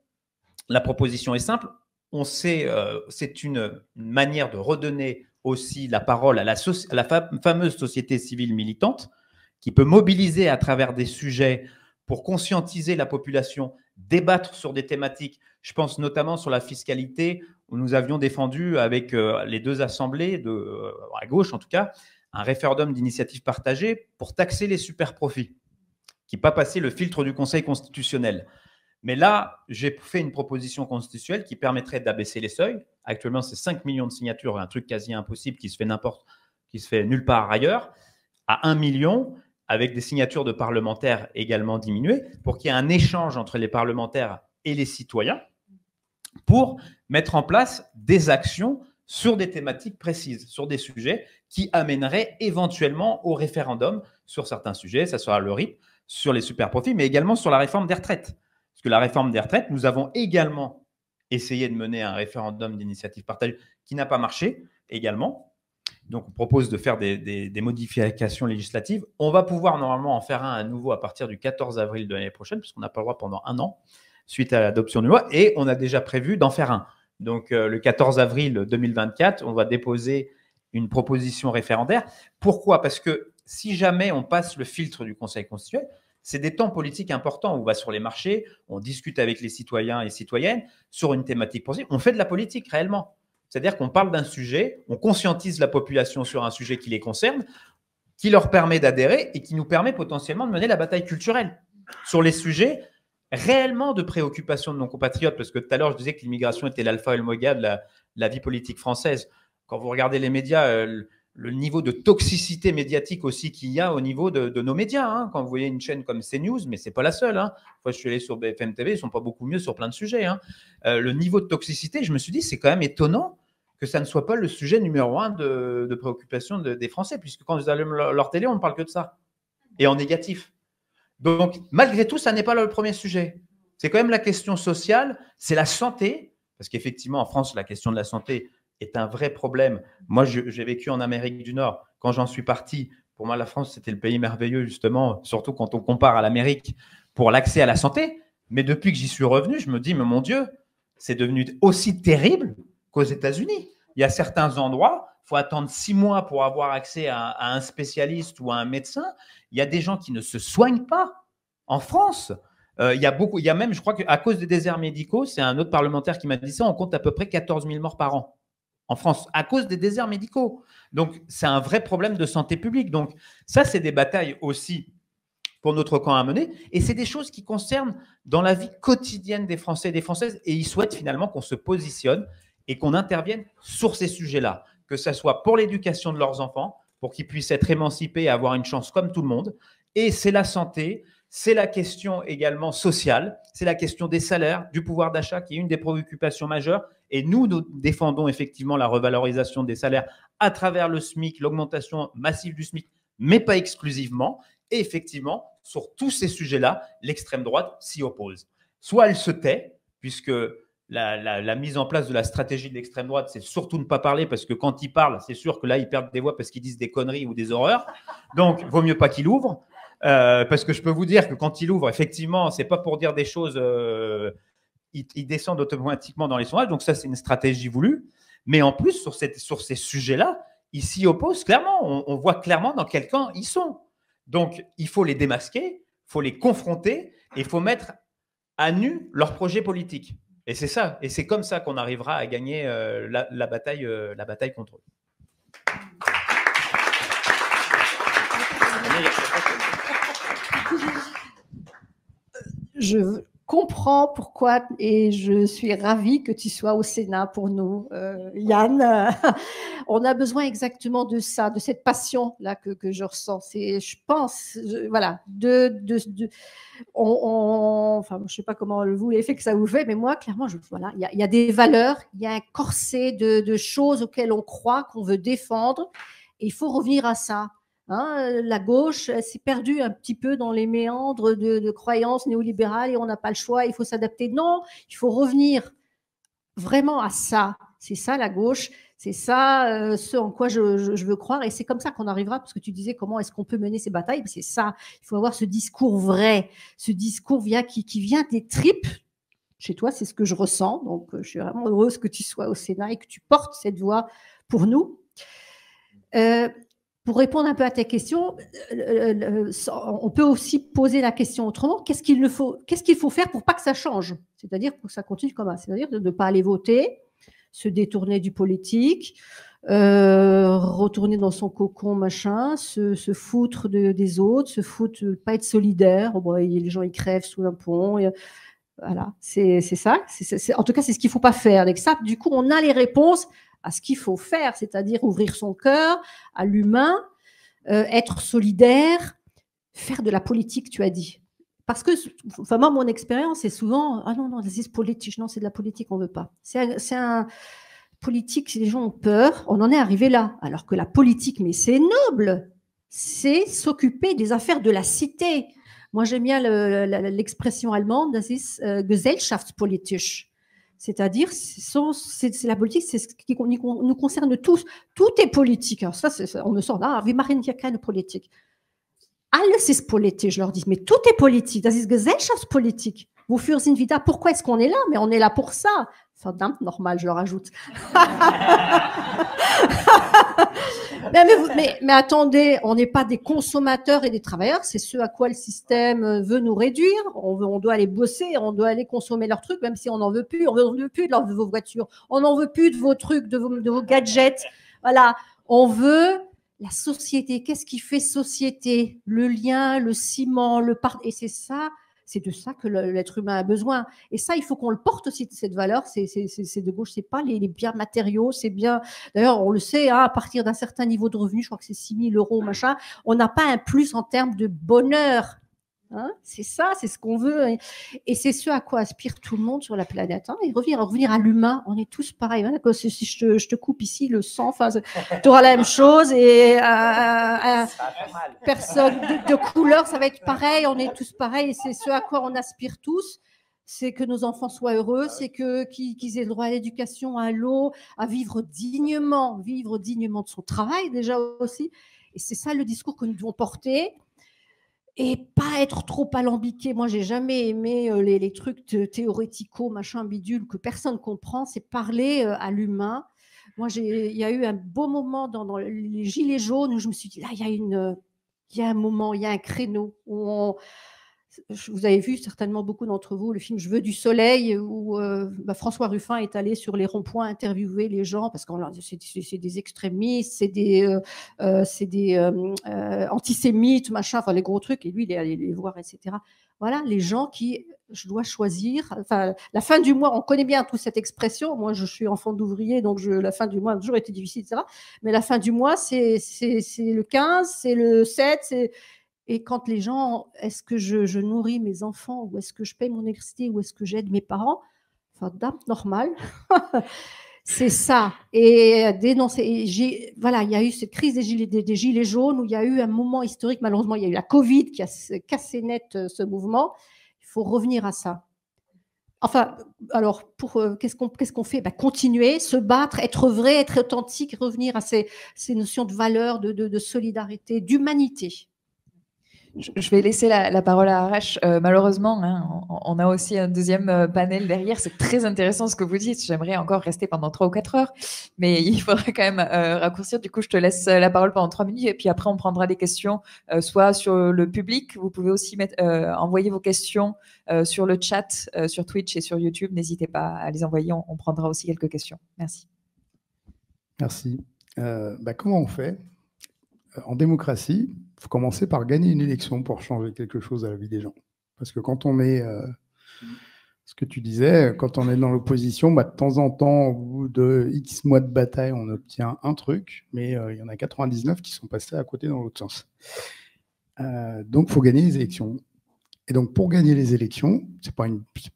La proposition est simple. C'est une manière de redonner aussi la parole à la fameuse société civile militante qui peut mobiliser à travers des sujets pour conscientiser la population, débattre sur des thématiques. Je pense notamment sur la fiscalité où nous avions défendu avec les deux assemblées, à gauche en tout cas, un référendum d'initiative partagée pour taxer les superprofits, qui n'a pas passé le filtre du Conseil constitutionnel. Mais là, j'ai fait une proposition constitutionnelle qui permettrait d'abaisser les seuils. Actuellement, c'est 5 millions de signatures, un truc quasi impossible qui se fait nulle part ailleurs, à 1 million, avec des signatures de parlementaires également diminuées, pour qu'il y ait un échange entre les parlementaires et les citoyens pour mettre en place des actions sur des thématiques précises, sur des sujets qui amèneraient éventuellement au référendum sur certains sujets, ça sera le RIP, sur les superprofits, mais également sur la réforme des retraites. Parce que la réforme des retraites, nous avons également essayé de mener un référendum d'initiative partagée qui n'a pas marché également. Donc, on propose de faire des modifications législatives. On va pouvoir normalement en faire un à nouveau à partir du 14 avril de l'année prochaine, puisqu'on n'a pas le droit pendant un an suite à l'adoption d'une loi. Et on a déjà prévu d'en faire un. Donc, le 14 avril 2024, on va déposer une proposition référendaire. Pourquoi? Parce que si jamais on passe le filtre du Conseil constitutionnel, c'est des temps politiques importants où on va sur les marchés, on discute avec les citoyens et citoyennes sur une thématique précise, on fait de la politique réellement. C'est-à-dire qu'on parle d'un sujet, on conscientise la population sur un sujet qui les concerne, qui leur permet d'adhérer et qui nous permet potentiellement de mener la bataille culturelle sur les sujets réellement de préoccupation de nos compatriotes. Parce que tout à l'heure, je disais que l'immigration était l'alpha et l'oméga de la vie politique française. Quand vous regardez les médias, le niveau de toxicité médiatique aussi qu'il y a au niveau de nos médias. Hein. Quand vous voyez une chaîne comme CNews, mais ce n'est pas la seule. Hein. Moi, je suis allé sur BFM TV, ils ne sont pas beaucoup mieux sur plein de sujets. Hein. Le niveau de toxicité, je me suis dit, c'est quand même étonnant que ça ne soit pas le sujet numéro un de préoccupation des Français, puisque quand vous allumez leur télé, on ne parle que de ça, et en négatif. Donc, malgré tout, ça n'est pas le premier sujet. C'est quand même la question sociale, c'est la santé, parce qu'effectivement, en France, la question de la santé est un vrai problème. Moi, j'ai vécu en Amérique du Nord. Quand j'en suis parti, Pour moi, la France, c'était le pays merveilleux, justement, surtout quand on compare à l'Amérique, pour l'accès à la santé. Mais depuis que j'y suis revenu, je me dis, mais mon Dieu, c'est devenu aussi terrible qu'aux États-Unis. Il y a certains endroits, il faut attendre 6 mois pour avoir accès à un spécialiste ou à un médecin. Il y a des gens qui ne se soignent pas en France. Il y a même, je crois qu'à cause des déserts médicaux, c'est un autre parlementaire qui m'a dit ça, on compte à peu près 14 000 morts par an en France, à cause des déserts médicaux. Donc, c'est un vrai problème de santé publique. Donc, ça, c'est des batailles aussi pour notre camp à mener. Et c'est des choses qui concernent dans la vie quotidienne des Français et des Françaises. Et ils souhaitent finalement qu'on se positionne et qu'on intervienne sur ces sujets-là, que ce soit pour l'éducation de leurs enfants, pour qu'ils puissent être émancipés et avoir une chance comme tout le monde. Et c'est la santé, c'est la question également sociale, c'est la question des salaires, du pouvoir d'achat qui est une des préoccupations majeures. Et nous, nous défendons effectivement la revalorisation des salaires à travers le SMIC, l'augmentation massive du SMIC, mais pas exclusivement. Et effectivement, sur tous ces sujets-là, l'extrême droite s'y oppose. Soit elle se tait, puisque la mise en place de la stratégie de l'extrême droite, c'est surtout ne pas parler, parce que quand ils parlent, c'est sûr que là, ils perdent des voix parce qu'ils disent des conneries ou des horreurs. Donc, vaut mieux pas qu'ils l'ouvrent. Parce que je peux vous dire que quand il ouvre, effectivement, c'est pas pour dire des choses, ils descendent automatiquement dans les sondages. Donc ça, c'est une stratégie voulue. Mais en plus, sur ces sujets-là, ils s'y opposent clairement. On voit clairement dans quel camp ils sont. Donc, il faut les démasquer, il faut les confronter et il faut mettre à nu leur projet politique. Et c'est ça. Et c'est comme ça qu'on arrivera à gagner la bataille contre eux. Je comprends pourquoi et je suis ravie que tu sois au Sénat pour nous, Yann. On a besoin exactement de ça, de cette passion-là que je ressens. C'est, je pense, voilà, enfin, je ne sais pas comment vous l'effet que ça vous fait, mais moi, clairement, voilà, il y a des valeurs, il y a un corset de choses auxquelles on croit, qu'on veut défendre, et il faut revenir à ça. Hein, la gauche s'est perdue un petit peu dans les méandres de croyances néolibérales et on n'a pas le choix, il faut s'adapter. Non, il faut revenir vraiment à ça. C'est ça la gauche, c'est ça ce en quoi je veux croire et c'est comme ça qu'on arrivera, parce que tu disais comment est-ce qu'on peut mener ces batailles, c'est ça, il faut avoir ce discours vrai, ce discours qui vient des tripes. Chez toi, c'est ce que je ressens, donc je suis vraiment heureuse que tu sois au Sénat et que tu portes cette voix pour nous. Pour répondre un peu à ta question, on peut aussi poser la question autrement. Qu'est-ce qu'il faut faire pour pas que ça change? C'est-à-dire pour que ça continue comme ça. C'est-à-dire de ne pas aller voter, se détourner du politique, retourner dans son cocon, machin, se foutre des autres, se foutre, pas être solidaire. Bon, les gens, ils crèvent sous un pont. Et, voilà, c'est ça. En tout cas, c'est ce qu'il faut pas faire. Avec ça, du coup, on a les réponses à ce qu'il faut faire, c'est-à-dire ouvrir son cœur à l'humain, être solidaire, faire de la politique, tu as dit. Parce que, enfin, moi, mon expérience, c'est souvent « Ah non, non, c'est politique, non, c'est de la politique, on ne veut pas. » C'est un politique, les gens ont peur, on en est arrivé là. Alors que la politique, mais c'est noble, c'est s'occuper des affaires de la cité. Moi, j'aime bien l'expression allemande, das ist Gesellschaftspolitik. C'est-à-dire, c'est la politique, c'est ce qui nous concerne tous. Tout est politique. Alors ça, on me sort là, « Wir machen hier keine Politik ». « Alles ist Politik », je leur dis. Mais tout est politique. Das ist Gesellschaftspolitik. Wofür sind wir da? Pourquoi est-ce qu'on est là? Mais on est là pour ça. Verdammt, normal, je leur ajoute. mais attendez, on n'est pas des consommateurs et des travailleurs, c'est ce à quoi le système veut nous réduire. On doit aller bosser, on doit aller consommer leurs trucs, même si on n'en veut plus. On n'en veut plus de vos voitures, on n'en veut plus de vos trucs, de vos gadgets. Voilà, on veut la société. Qu'est-ce qui fait société? Le lien, le ciment, le partage. Et c'est ça. C'est de ça que l'être humain a besoin. Et ça, il faut qu'on le porte aussi, cette valeur. C'est de gauche, c'est pas les biens matériaux, c'est bien. D'ailleurs, on le sait, hein, à partir d'un certain niveau de revenu, je crois que c'est 6 000 euros, machin, on n'a pas un plus en termes de bonheur. Hein, c'est ça, c'est ce qu'on veut. Et c'est ce à quoi aspire tout le monde sur la planète. Hein, et revenir à l'humain, on est tous pareils. Hein, si je te coupe ici le sang, tu auras la même chose. Et personne de couleur, ça va être pareil. On est tous pareils. Et c'est ce à quoi on aspire tous. C'est que nos enfants soient heureux, c'est qu'ils aient le droit à l'éducation, à l'eau, à vivre dignement de son travail déjà aussi. Et c'est ça le discours que nous devons porter et pas être trop alambiqué. Moi, j'ai jamais aimé les trucs théoréticaux, machin bidule, que personne ne comprend. C'est parler à l'humain. Moi, il y a eu un beau moment dans les Gilets jaunes où je me suis dit, là, il y a un moment, il y a un créneau où on... Vous avez vu certainement beaucoup d'entre vous le film « Je veux du soleil » où François Ruffin est allé sur les ronds-points interviewer les gens parce que c'est des extrémistes, c'est des antisémites, machin, enfin les gros trucs, et lui il est allé les voir, etc. Voilà, les gens qui, je dois choisir, enfin la fin du mois, on connaît bien toute cette expression, moi je suis enfant d'ouvrier, donc la fin du mois a toujours été difficile, etc. Mais la fin du mois, c'est le 15, c'est le 7, c'est... Et quand les gens, est-ce que je nourris mes enfants, ou est-ce que je paye mon électricité, ou est-ce que j'aide mes parents, enfin, dame, normal, c'est ça. Et dénoncer, voilà, il y a eu cette crise des gilets jaunes, où il y a eu un moment historique, malheureusement, il y a eu la Covid qui a cassé net ce mouvement. Il faut revenir à ça. Enfin, alors, qu'est-ce qu'on fait? Ben, continuer, se battre, être vrai, être authentique, revenir à ces notions de valeur, de solidarité, d'humanité. Je vais laisser la parole à Arash. Malheureusement, hein, on a aussi un deuxième panel derrière. C'est très intéressant ce que vous dites. J'aimerais encore rester pendant 3 ou 4 heures, mais il faudra quand même raccourcir. Du coup, je te laisse la parole pendant 3 minutes et puis après, on prendra des questions soit sur le public. Vous pouvez aussi envoyer vos questions sur le chat, sur Twitch et sur YouTube. N'hésitez pas à les envoyer. On prendra aussi quelques questions. Merci. Merci. Comment on fait ? En démocratie, il faut commencer par gagner une élection pour changer quelque chose à la vie des gens. Parce que quand on est, ce que tu disais, quand on est dans l'opposition, de temps en temps, au bout de X mois de bataille, on obtient un truc, mais il y en a 99 qui sont passés à côté dans l'autre sens. Donc, il faut gagner les élections. Et donc, pour gagner les élections, ce n'est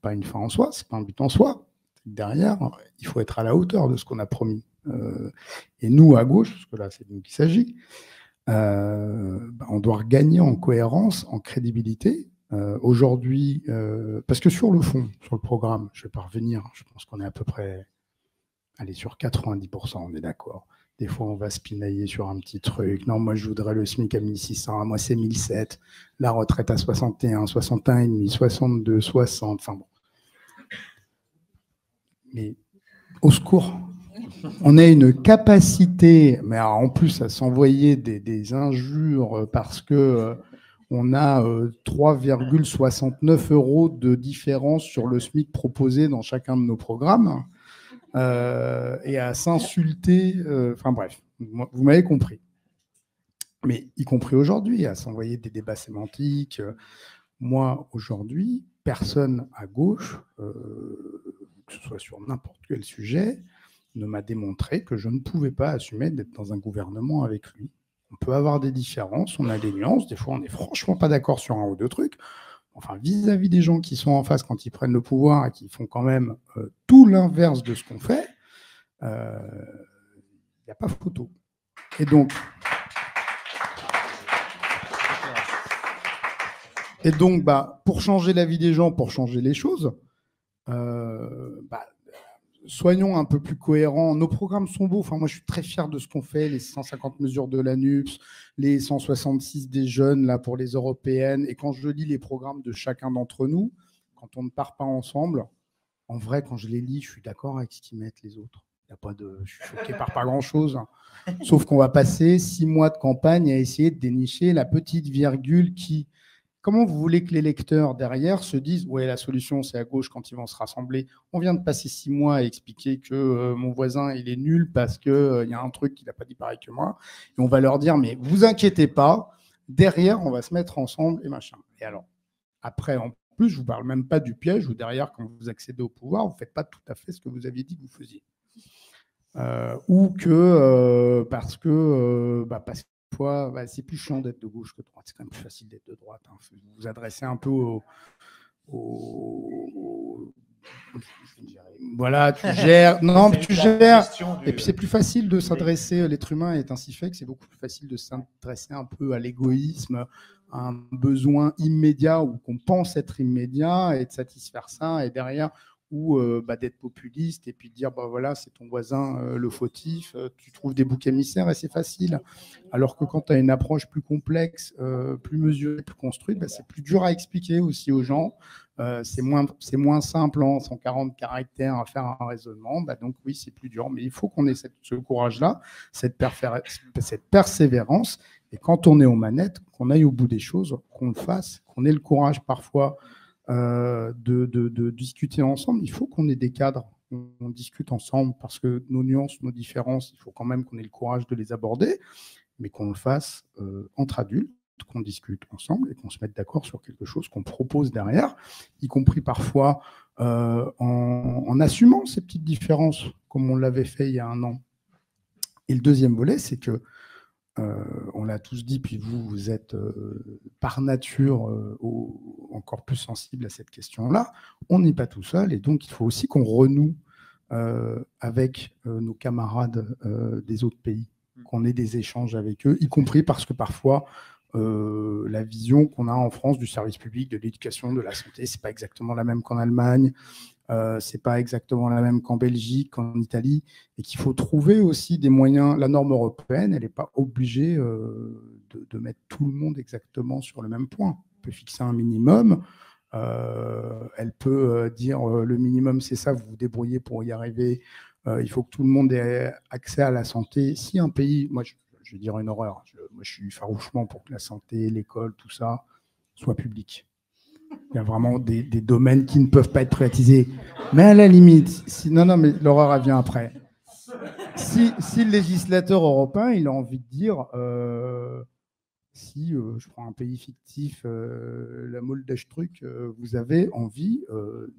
pas une fin en soi, ce n'est pas un but en soi. Derrière, il faut être à la hauteur de ce qu'on a promis. Et nous, à gauche, parce que là, c'est de nous qu'il s'agit, on doit gagner en cohérence, en crédibilité. Aujourd'hui, parce que sur le fond, sur le programme, je ne vais pas revenir, je pense qu'on est à peu près sur 90%, on est d'accord. Des fois, on va se pinailler sur un petit truc. Non, moi, je voudrais le SMIC à 1600, moi, c'est 1700, la retraite à 61, 61,5, 62, 60, enfin bon. Mais au secours! On a une capacité, mais en plus à s'envoyer des injures parce que on a 3,69 € de différence sur le SMIC proposé dans chacun de nos programmes et à s'insulter. Enfin bref, vous m'avez compris. Mais y compris aujourd'hui, à s'envoyer des débats sémantiques. Moi, aujourd'hui, personne à gauche, que ce soit sur n'importe quel sujet, ne m'a démontré que je ne pouvais pas assumer d'être dans un gouvernement avec lui. On peut avoir des différences, on a des nuances, des fois on n'est franchement pas d'accord sur un ou deux trucs. Enfin, vis-à-vis des gens qui sont en face quand ils prennent le pouvoir et qui font quand même tout l'inverse de ce qu'on fait, il n'y a pas photo. Et donc pour changer la vie des gens, pour changer les choses, soyons un peu plus cohérents. Nos programmes sont beaux. Enfin, moi, je suis très fier de ce qu'on fait. Les 150 mesures de la NUPES, les 166 des jeunes là, pour les européennes. Et quand je lis les programmes de chacun d'entre nous, quand on ne part pas ensemble, en vrai, quand je les lis, je suis d'accord avec ce qu'ils mettent les autres. Je suis choqué par pas grand-chose. Sauf qu'on va passer 6 mois de campagne à essayer de dénicher la petite virgule qui... Comment vous voulez que les lecteurs derrière se disent « Ouais, la solution, c'est à gauche quand ils vont se rassembler. On vient de passer 6 mois à expliquer que mon voisin, il est nul parce qu'il y a un truc qu'il n'a pas dit pareil que moi. » Et on va leur dire « Mais vous inquiétez pas, derrière, on va se mettre ensemble et machin. » Et alors, après, en plus, je ne vous parle même pas du piège où derrière, quand vous accédez au pouvoir, vous ne faites pas tout à fait ce que vous aviez dit que vous faisiez. C'est plus chiant d'être de gauche que de droite. C'est quand même plus facile d'être de droite. Hein. Vous vous adressez un peu Voilà, tu gères. Non, mais tu gères. Et puis c'est plus facile de s'adresser. L'être humain est ainsi fait que c'est beaucoup plus facile de s'adresser un peu à l'égoïsme, à un besoin immédiat ou qu'on pense être immédiat et de satisfaire ça. Et derrière, ou d'être populiste et puis de dire voilà, c'est ton voisin le fautif, tu trouves des boucs émissaires et c'est facile. Alors que quand tu as une approche plus complexe, plus mesurée, plus construite, c'est plus dur à expliquer aussi aux gens. C'est moins simple en 140 caractères à faire un raisonnement. Donc oui, c'est plus dur, mais il faut qu'on ait ce courage-là, cette persévérance. Et quand on est aux manettes, qu'on aille au bout des choses, qu'on le fasse, qu'on ait le courage parfois de discuter ensemble. Il faut qu'on ait des cadres, on discute ensemble, parce que nos nuances, nos différences, il faut quand même qu'on ait le courage de les aborder, mais qu'on le fasse entre adultes, qu'on discute ensemble et qu'on se mette d'accord sur quelque chose qu'on propose derrière, y compris parfois en assumant ces petites différences, comme on l'avait fait il y a un an. Et le deuxième volet, c'est que on l'a tous dit, puis vous êtes par nature encore plus sensible à cette question-là, on n'est pas tout seul, et donc il faut aussi qu'on renoue avec nos camarades des autres pays, qu'on ait des échanges avec eux, y compris parce que parfois la vision qu'on a en France du service public, de l'éducation, de la santé, c'est pas exactement la même qu'en Allemagne, c'est pas exactement la même qu'en Belgique, qu'en Italie, et qu'il faut trouver aussi des moyens. La norme européenne, elle n'est pas obligée de mettre tout le monde exactement sur le même point. On peut fixer un minimum, elle peut dire le minimum c'est ça, vous vous débrouillez pour y arriver, il faut que tout le monde ait accès à la santé. Si un pays, moi je vais dire une horreur, moi je suis farouchement pour que la santé, l'école, tout ça soit public. Il y a vraiment des domaines qui ne peuvent pas être privatisés. Mais à la limite, mais l'horreur, elle vient après. Si le législateur européen, il a envie de dire, si je prends un pays fictif, la Moldavie, vous avez envie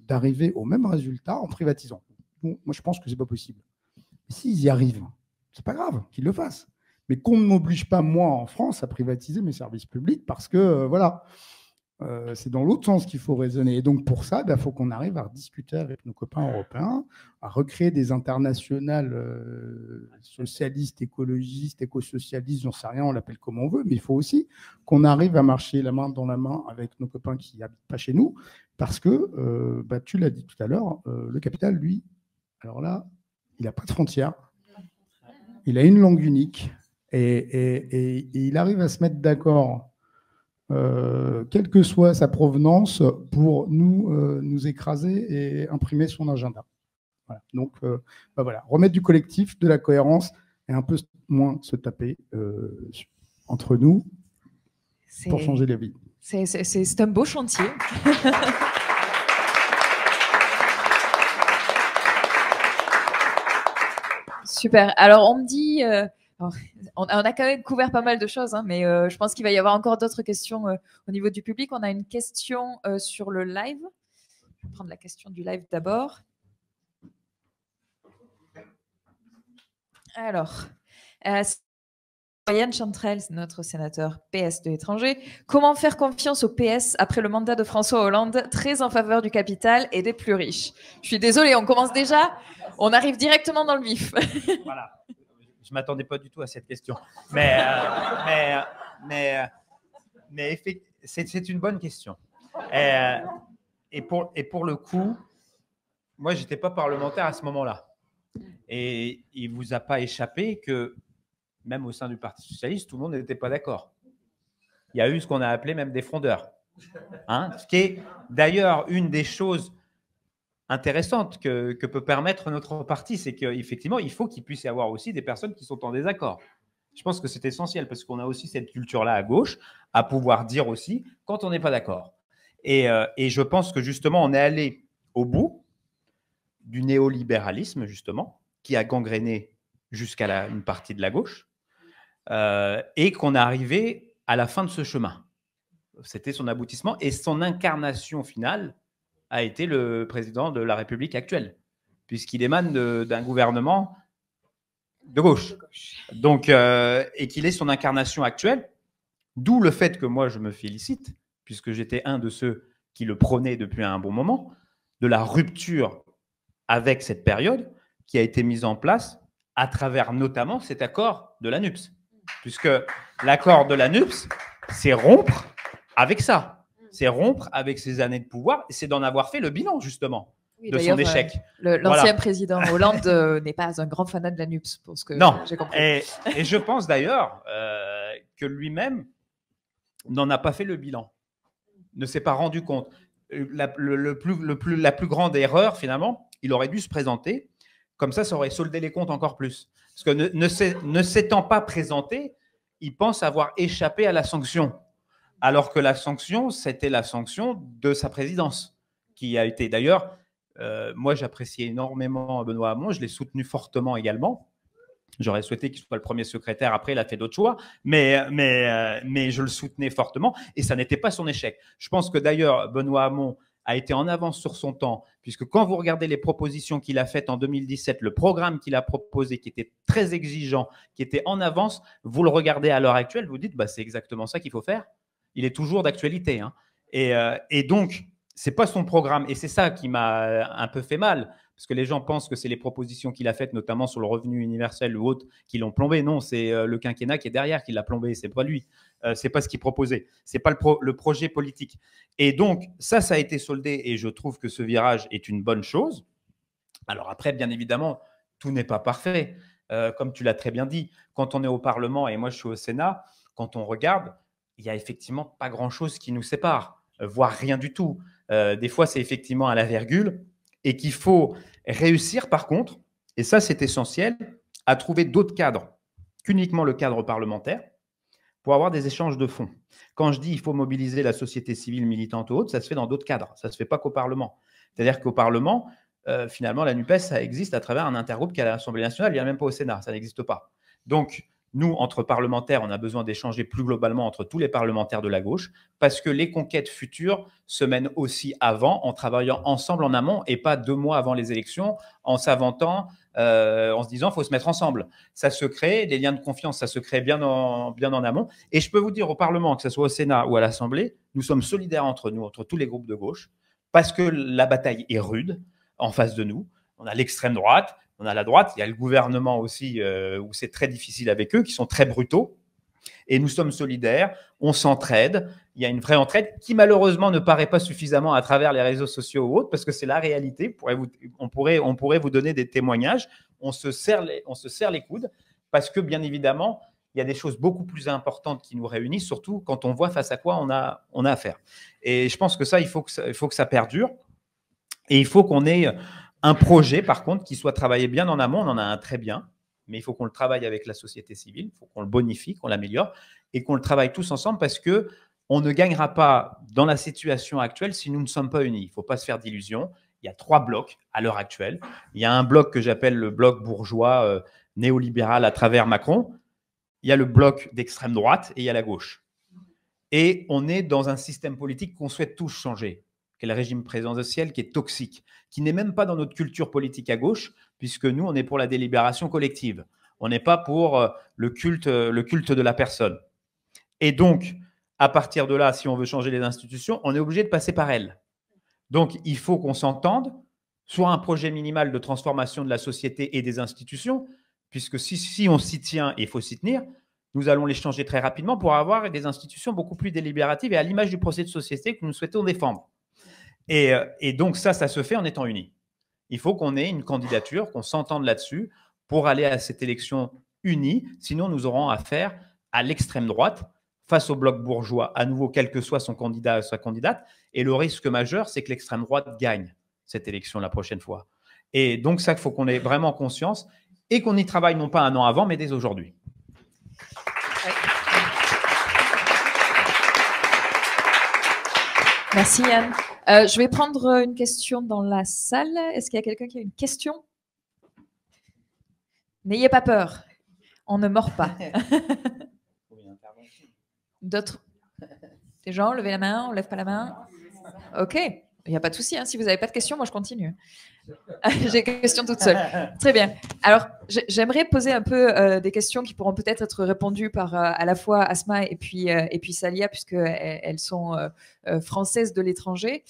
d'arriver au même résultat en privatisant. Bon, moi, je pense que ce n'est pas possible. S'ils y arrivent, ce n'est pas grave qu'ils le fassent. Mais qu'on ne m'oblige pas, moi, en France, à privatiser mes services publics parce que, voilà... c'est dans l'autre sens qu'il faut raisonner. Et donc, pour ça, il faut qu'on arrive à discuter avec nos copains européens, à recréer des internationales socialistes, écologistes, éco-socialistes, j'en sais rien, on l'appelle comme on veut, mais il faut aussi qu'on arrive à marcher la main dans la main avec nos copains qui n'habitent pas chez nous, parce que, tu l'as dit tout à l'heure, le capital, lui, alors là, il n'a pas de frontières, il a une langue unique, et il arrive à se mettre d'accord quelle que soit sa provenance, pour nous écraser et imprimer son agenda. Voilà. Donc, remettre du collectif, de la cohérence et un peu moins se taper entre nous pour changer les vies. C'est un beau chantier. Super. Alors, on me dit... on a quand même couvert pas mal de choses, hein, mais je pense qu'il va y avoir encore d'autres questions au niveau du public. On a une question sur le live. Je vais prendre la question du live d'abord. Alors, Yann Chantrel, notre sénateur PS de l'étranger. Comment faire confiance au PS après le mandat de François Hollande, très en faveur du capital et des plus riches? Je suis désolée, on commence déjà. On arrive directement dans le vif. Voilà. Je ne m'attendais pas du tout à cette question. Mais c'est une bonne question. Et pour le coup, moi, je n'étais pas parlementaire à ce moment-là. Et il ne vous a pas échappé que, même au sein du Parti socialiste, tout le monde n'était pas d'accord. Il y a eu ce qu'on a appelé même des frondeurs. Hein, ce qui est d'ailleurs une des choses intéressante que peut permettre notre parti, c'est qu'effectivement, il faut qu'il puisse y avoir aussi des personnes qui sont en désaccord. Je pense que c'est essentiel parce qu'on a aussi cette culture-là à gauche, à pouvoir dire aussi quand on n'est pas d'accord. Et je pense que justement, on est allé au bout du néolibéralisme, justement, qui a gangréné jusqu'à une partie de la gauche et qu'on est arrivé à la fin de ce chemin. C'était son aboutissement et son incarnation finale a été le président de la République actuelle, puisqu'il émane d'un gouvernement de gauche. Donc, et qu'il est son incarnation actuelle, d'où le fait que moi, je me félicite, puisque j'étais un de ceux qui le prônaient depuis un bon moment, de la rupture avec cette période qui a été mise en place à travers notamment cet accord de la NUPES. Puisque l'accord de la NUPES, c'est rompre avec ça. C'est rompre avec ces années de pouvoir, c'est d'en avoir fait le bilan, justement. oui, de son échec. L'ancien président Hollande n'est pas un grand fanat de la NUPES, pour ce que j'ai compris. Et je pense d'ailleurs que lui-même n'en a pas fait le bilan, ne s'est pas rendu compte. La plus grande erreur, finalement, il aurait dû se présenter, comme ça, ça aurait soldé les comptes encore plus. Parce que ne s'étant pas présenté, il pense avoir échappé à la sanction, alors que la sanction, c'était la sanction de sa présidence, qui a été d'ailleurs, moi j'appréciais énormément Benoît Hamon, je l'ai soutenu fortement également, j'aurais souhaité qu'il soit le premier secrétaire, après il a fait d'autres choix, mais je le soutenais fortement, et ça n'était pas son échec. Je pense que d'ailleurs Benoît Hamon a été en avance sur son temps, puisque quand vous regardez les propositions qu'il a faites en 2017, le programme qu'il a proposé, qui était très exigeant, qui était en avance, vous le regardez à l'heure actuelle, vous dites, bah, c'est exactement ça qu'il faut faire. Il est toujours d'actualité. Hein. Et donc, ce n'est pas son programme. Et c'est ça qui m'a un peu fait mal, parce que les gens pensent que c'est les propositions qu'il a faites, notamment sur le revenu universel ou autre, qui l'ont plombé. Non, c'est le quinquennat qui est derrière qui l'a plombé. Ce n'est pas lui. Ce n'est pas ce qu'il proposait, ce n'est pas le projet politique. Et donc, ça a été soldé et je trouve que ce virage est une bonne chose. Alors après, bien évidemment, tout n'est pas parfait. Comme tu l'as très bien dit, quand on est au Parlement et moi je suis au Sénat, quand on regarde, il n'y a effectivement pas grand-chose qui nous sépare, voire rien du tout. Des fois, c'est effectivement à la virgule et qu'il faut réussir par contre, et ça c'est essentiel, à trouver d'autres cadres qu'uniquement le cadre parlementaire, pour avoir des échanges de fonds. Quand je dis il faut mobiliser la société civile militante ou autre, ça se fait dans d'autres cadres, ça ne se fait pas qu'au Parlement. C'est-à-dire qu'au Parlement, finalement, la NUPES, ça existe à travers un intergroupe qui est à l'Assemblée nationale, il n'y a même pas au Sénat, ça n'existe pas. Donc, nous, entre parlementaires, on a besoin d'échanger plus globalement entre tous les parlementaires de la gauche, parce que les conquêtes futures se mènent aussi avant, en travaillant ensemble en amont, et pas 2 mois avant les élections, en s'inventant, en se disant, il faut se mettre ensemble. Ça se crée, les liens de confiance, ça se crée bien en amont. Et je peux vous dire au Parlement, que ce soit au Sénat ou à l'Assemblée, nous sommes solidaires entre nous, entre tous les groupes de gauche, parce que la bataille est rude en face de nous. On a l'extrême droite, on a la droite, il y a le gouvernement aussi où c'est très difficile avec eux, qui sont très brutaux. Et nous sommes solidaires, on s'entraide. Il y a une vraie entraide qui malheureusement ne paraît pas suffisamment à travers les réseaux sociaux ou autres, parce que c'est la réalité. On pourrait vous donner des témoignages. On se serre les coudes parce que bien évidemment, il y a des choses beaucoup plus importantes qui nous réunissent, surtout quand on voit face à quoi on a affaire. Et je pense que ça, il faut que ça perdure. Et il faut qu'on ait un projet, par contre, qui soit travaillé bien en amont. On en a un très bien, mais il faut qu'on le travaille avec la société civile, il faut qu'on le bonifie, qu'on l'améliore et qu'on le travaille tous ensemble parce qu'on ne gagnera pas dans la situation actuelle si nous ne sommes pas unis. Il ne faut pas se faire d'illusions. Il y a 3 blocs à l'heure actuelle. Il y a un bloc que j'appelle le bloc bourgeois néolibéral à travers Macron. Il y a le bloc d'extrême droite et il y a la gauche. Et on est dans un système politique qu'on souhaite tous changer. Qui est le régime présidentiel, qui est toxique, qui n'est même pas dans notre culture politique à gauche, puisque nous, on est pour la délibération collective. On n'est pas pour le culte de la personne. Et donc, à partir de là, si on veut changer les institutions, on est obligé de passer par elles. Donc, il faut qu'on s'entende sur un projet minimal de transformation de la société et des institutions, puisque si on s'y tient, et il faut s'y tenir, nous allons les changer très rapidement pour avoir des institutions beaucoup plus délibératives et à l'image du procès de société que nous souhaitons défendre. Et donc, ça se fait en étant unis. Il faut qu'on ait une candidature, qu'on s'entende là-dessus pour aller à cette élection unie. Sinon, nous aurons affaire à l'extrême droite face au bloc bourgeois, à nouveau, quel que soit son candidat ou sa candidate. Et le risque majeur, c'est que l'extrême droite gagne cette élection la prochaine fois. Et donc, ça, il faut qu'on ait vraiment conscience et qu'on y travaille non pas 1 an avant, mais dès aujourd'hui. Merci, Yann. Je vais prendre une question dans la salle. Est-ce qu'il y a quelqu'un qui a une question? N'ayez pas peur, on ne mord pas. D'autres? Des gens, levez la main, on ne lève pas la main. Ok, il n'y a pas de souci. Hein. Si vous n'avez pas de questions, moi je continue. J'ai une question toute seule. Très bien. Alors, j'aimerais poser un peu des questions qui pourront peut-être être répondues par à la fois Asma et puis Salia, puisqu'elles sont françaises de l'étranger.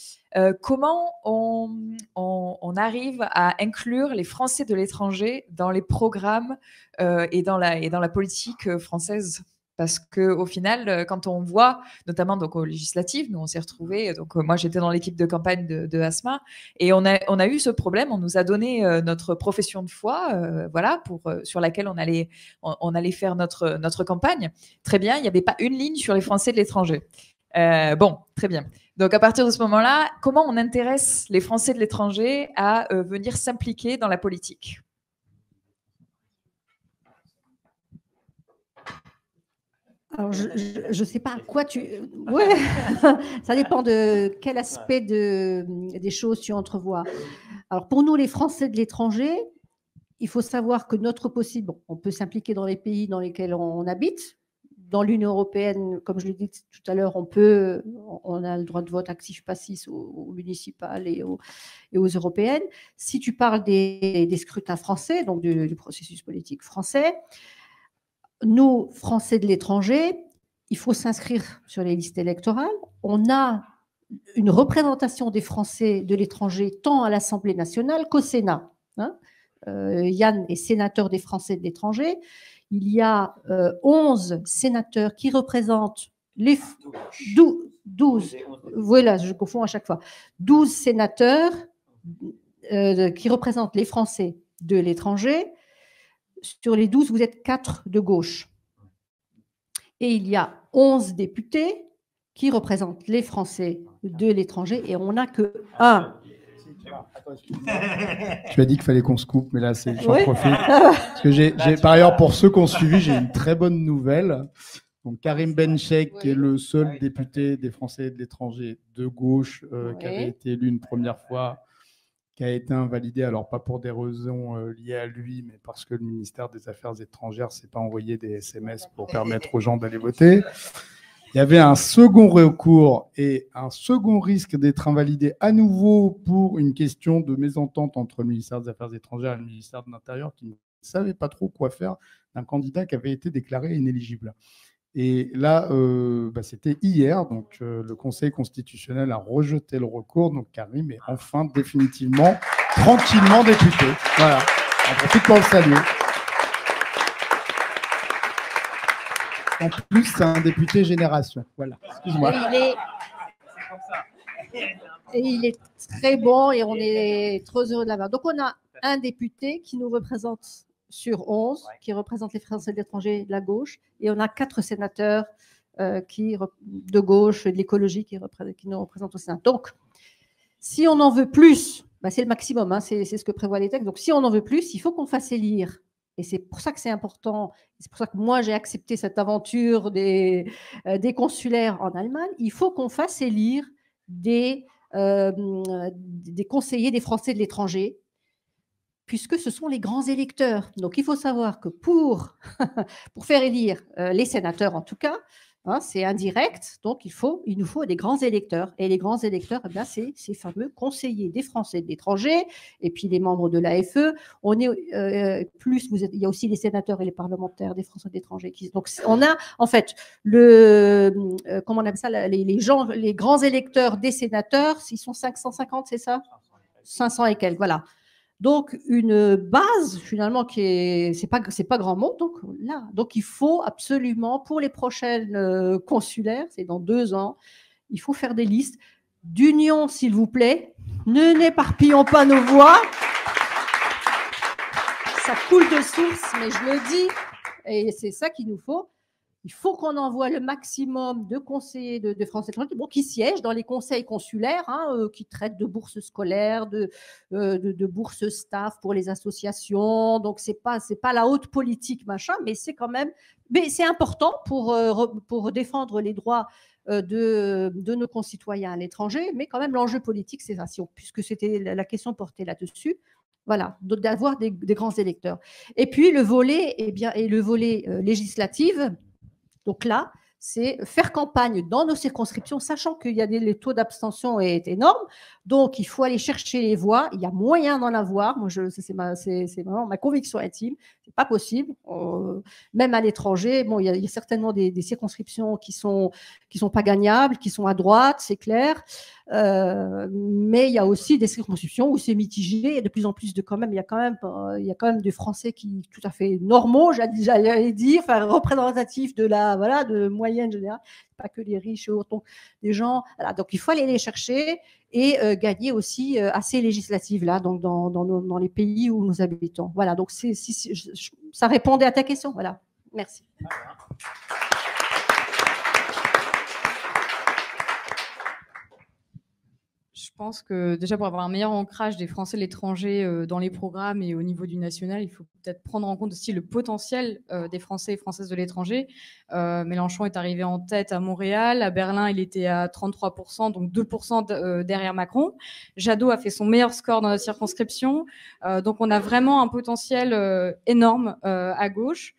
Comment on arrive à inclure les Français de l'étranger dans les programmes et dans la politique française? Parce qu'au final, quand on voit, notamment donc, aux législatives, nous on s'est retrouvés, donc, moi j'étais dans l'équipe de campagne de Asma, et on a eu ce problème, on nous a donné notre profession de foi, voilà, sur laquelle on allait faire notre campagne. Très bien, il n'y avait pas une ligne sur les Français de l'étranger. Bon, très bien. Donc à partir de ce moment-là, comment on intéresse les Français de l'étranger à venir s'impliquer dans la politique ? Alors, je ne sais pas à quoi tu... Ouais. Ça dépend de quel aspect des choses tu entrevois. Alors, pour nous, les Français de l'étranger, il faut savoir que notre possible... Bon, on peut s'impliquer dans les pays dans lesquels on habite. Dans l'Union européenne, comme je l'ai dit tout à l'heure, on a le droit de vote actif passif aux municipales et aux européennes. Si tu parles des scrutins français, donc du processus politique français... Nous, Français de l'étranger, il faut s'inscrire sur les listes électorales. On a une représentation des Français de l'étranger tant à l'Assemblée nationale qu'au Sénat. Hein, Yann est sénateur des Français de l'étranger. Il y a 11 sénateurs qui représentent les 12, voilà, je confonds à chaque fois, 12 sénateurs qui représentent les Français de l'étranger. Sur les 12, vous êtes 4 de gauche. Et il y a 11 députés qui représentent les Français de l'étranger et on n'a que 1. Tu as dit qu'il fallait qu'on se coupe, mais là, c'est j'en profite. Parce que par ailleurs, pour ceux qui ont suivi, j'ai une très bonne nouvelle. Donc, Karim Benchek, qui est le seul député des Français de l'étranger de gauche qui avait été élu une première fois, qui a été invalidé, alors pas pour des raisons liées à lui, mais parce que le ministère des Affaires étrangères ne s'est pas envoyé des SMS pour permettre aux gens d'aller voter. Il y avait un second recours et un second risque d'être invalidé à nouveau pour une question de mésentente entre le ministère des Affaires étrangères et le ministère de l'Intérieur qui ne savait pas trop quoi faire d'un candidat qui avait été déclaré inéligible. Et là, c'était hier, donc le Conseil constitutionnel a rejeté le recours, donc Karim est enfin définitivement, tranquillement député. Voilà, on profite pour le saluer. En plus, c'est un député Génération, voilà, excuse-moi. Et il est très bon et on est trop heureux de l'avoir. Donc on a un député qui nous représente... sur 11, qui représentent les Français de l'étranger de la gauche, et on a 4 sénateurs de gauche, de l'écologie, qui nous représentent au Sénat. Donc, si on en veut plus, c'est le maximum, hein, c'est ce que prévoient les textes, donc si on en veut plus, il faut qu'on fasse élire. Et c'est pour ça que c'est important, c'est pour ça que moi j'ai accepté cette aventure des consulaires en Allemagne, il faut qu'on fasse élire des conseillers des Français de l'étranger, puisque ce sont les grands électeurs. Donc, il faut savoir que pour faire élire les sénateurs, en tout cas, hein, c'est indirect, donc il nous faut des grands électeurs. Et les grands électeurs, eh bien, c'est ces fameux conseillers des Français de l'étranger, et puis les membres de l'AFE. Il y a aussi les sénateurs et les parlementaires des Français de l'étranger. Donc, on a, en fait, comment on appelle ça, les grands électeurs des sénateurs, ils sont 550, c'est ça ? 500 et quelques, voilà. Donc, une base, finalement, c'est pas grand monde. Donc, là, donc, il faut absolument, pour les prochaines consulaires, c'est dans 2 ans, il faut faire des listes d'union, s'il vous plaît. Ne n'éparpillons pas nos voix. Ça coule de source, mais je le dis. Et c'est ça qu'il nous faut. Il faut qu'on envoie le maximum de conseillers de Français qui siègent dans les conseils consulaires, hein, qui traitent de bourses scolaires, de bourses staff pour les associations. Donc, c'est pas la haute politique, machin, mais c'est quand même... Mais c'est important pour défendre les droits de nos concitoyens à l'étranger, mais quand même, l'enjeu politique, c'est ça, puisque c'était la question portée là-dessus. Voilà, d'avoir des grands électeurs. Et puis, le volet législatif. Donc là, c'est faire campagne dans nos circonscriptions, sachant qu'il y a les taux d'abstention est énorme. Donc, il faut aller chercher les voix. Il y a moyen d'en avoir. Moi, c'est vraiment ma conviction intime. C'est pas possible. Même à l'étranger, bon, il y a certainement des circonscriptions qui sont pas gagnables, qui sont à droite, c'est clair. Mais il y a aussi des circonscriptions où c'est mitigé. Il y a de plus en plus de il y a quand même des Français qui tout à fait normaux, j'allais dire, enfin représentatifs de la voilà de moyenne générale, pas que les riches et autres, des gens. Voilà, donc il faut aller les chercher et gagner aussi à ces législatives là, donc dans les pays où nous habitons. Voilà, donc ça répondait à ta question. Voilà, merci. Je pense que déjà pour avoir un meilleur ancrage des Français de l'étranger dans les programmes et au niveau du national, il faut peut-être prendre en compte aussi le potentiel des Français et Françaises de l'étranger. Mélenchon est arrivé en tête à Montréal, à Berlin il était à 33%, donc 2% derrière Macron. Jadot a fait son meilleur score dans la circonscription, donc on a vraiment un potentiel énorme à gauche,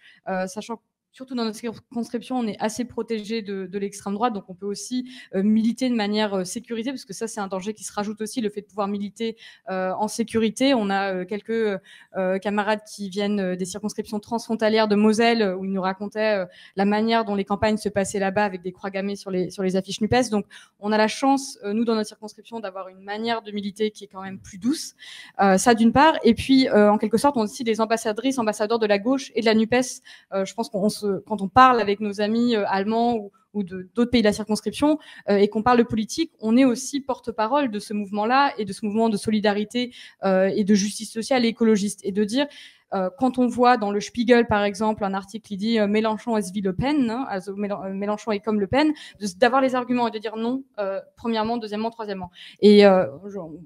sachant que surtout dans notre circonscription, on est assez protégé de l'extrême droite, donc on peut aussi militer de manière sécurisée, parce que ça, c'est un danger qui se rajoute aussi, le fait de pouvoir militer en sécurité. On a quelques camarades qui viennent des circonscriptions transfrontalières de Moselle, où ils nous racontaient la manière dont les campagnes se passaient là-bas, avec des croix gammées sur les affiches NUPES. Donc, on a la chance, nous, dans notre circonscription, d'avoir une manière de militer qui est quand même plus douce. Ça, d'une part. Et puis, en quelque sorte, on a aussi des ambassadrices, ambassadeurs de la gauche et de la NUPES. Je pense qu'on quand on parle avec nos amis allemands ou d'autres pays de la circonscription et qu'on parle de politique, on est aussi porte-parole de ce mouvement-là et de ce mouvement de solidarité et de justice sociale et écologiste. Et de dire, quand on voit dans le Spiegel, par exemple, un article qui dit « Mélenchon est wie Le Pen hein, »,« Mélenchon est comme Le Pen », d'avoir les arguments et de dire non, premièrement, deuxièmement, troisièmement. Et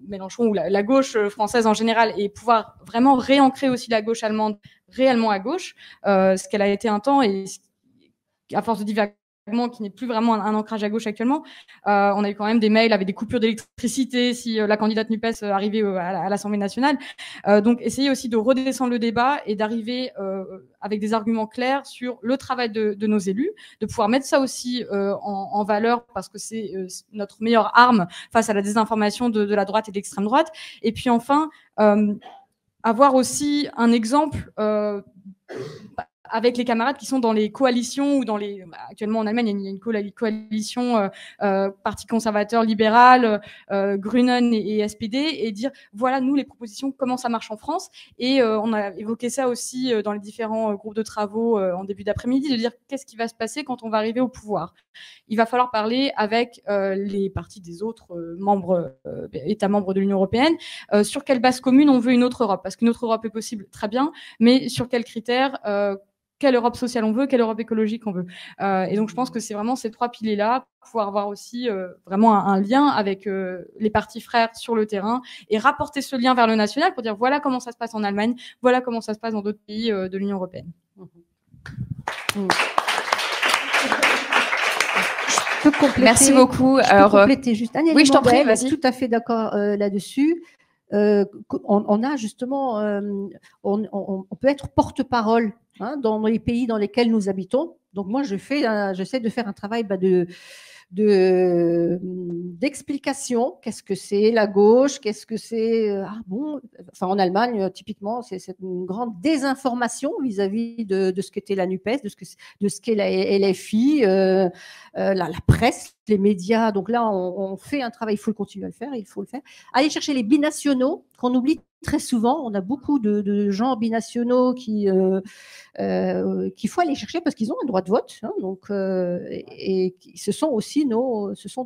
Mélenchon ou la gauche française en général, et pouvoir vraiment réancrer aussi la gauche allemande réellement à gauche, ce qu'elle a été un temps, et à force de divergence, qui n'est plus vraiment un ancrage à gauche actuellement. On a eu quand même des mails avec des coupures d'électricité si la candidate NUPES arrivait à l'Assemblée nationale. Donc, essayez aussi de redescendre le débat et d'arriver avec des arguments clairs sur le travail de nos élus, de pouvoir mettre ça aussi en valeur parce que c'est notre meilleure arme face à la désinformation de la droite et de l'extrême droite. Et puis enfin, avoir aussi un exemple avec les camarades qui sont dans les coalitions ou dans les... Actuellement, en Allemagne, il y a une coalition Parti conservateur, libéral, Grünen et SPD, et dire, voilà, nous, les propositions, comment ça marche en France. Et on a évoqué ça aussi dans les différents groupes de travaux en début d'après-midi, de dire qu'est-ce qui va se passer quand on va arriver au pouvoir. Il va falloir parler avec les partis des autres États membres de l'Union européenne sur quelle base commune on veut une autre Europe. Parce qu'une autre Europe est possible, très bien, mais sur quels critères quelle Europe sociale on veut, quelle Europe écologique on veut. Et donc, je pense que c'est vraiment ces trois piliers-là, pouvoir avoir aussi vraiment un lien avec les partis frères sur le terrain et rapporter ce lien vers le national pour dire voilà comment ça se passe en Allemagne, voilà comment ça se passe dans d'autres pays de l'Union européenne. Mmh. Je peux compléter. Merci beaucoup. Alors, je peux compléter juste un élément. Oui, je t'en prie, vas-y. Tout à fait d'accord là-dessus. On a justement, on peut être porte-parole hein, dans les pays dans lesquels nous habitons. Donc moi, j'essaie de faire un travail d'explication. Qu'est-ce que c'est la gauche? Qu'est-ce que c'est enfin, en Allemagne, typiquement, c'est une grande désinformation vis-à-vis de ce qu'était la NUPES, de ce qu'est la LFI, la presse, les médias. Donc là, on fait un travail, il faut continuer à le faire, il faut le faire. Aller chercher les binationaux qu'on oublie très souvent. On a beaucoup de gens binationaux qu'il faut aller chercher parce qu'ils ont un droit de vote. Hein, donc, et ce sont aussi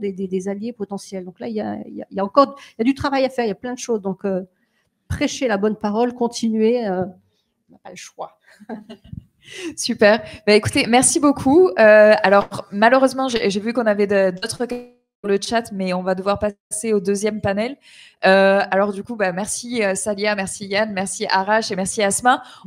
des alliés potentiels. Donc là, il y a encore du travail à faire. Il y a plein de choses. Donc, prêcher la bonne parole, continuer. On n'a pas le choix. Super. Bah, écoutez, merci beaucoup. Alors, malheureusement, j'ai vu qu'on avait d'autres questions le chat, mais on va devoir passer au deuxième panel. Alors du coup, bah, merci Salia, merci Yann, merci Arash et merci Asma.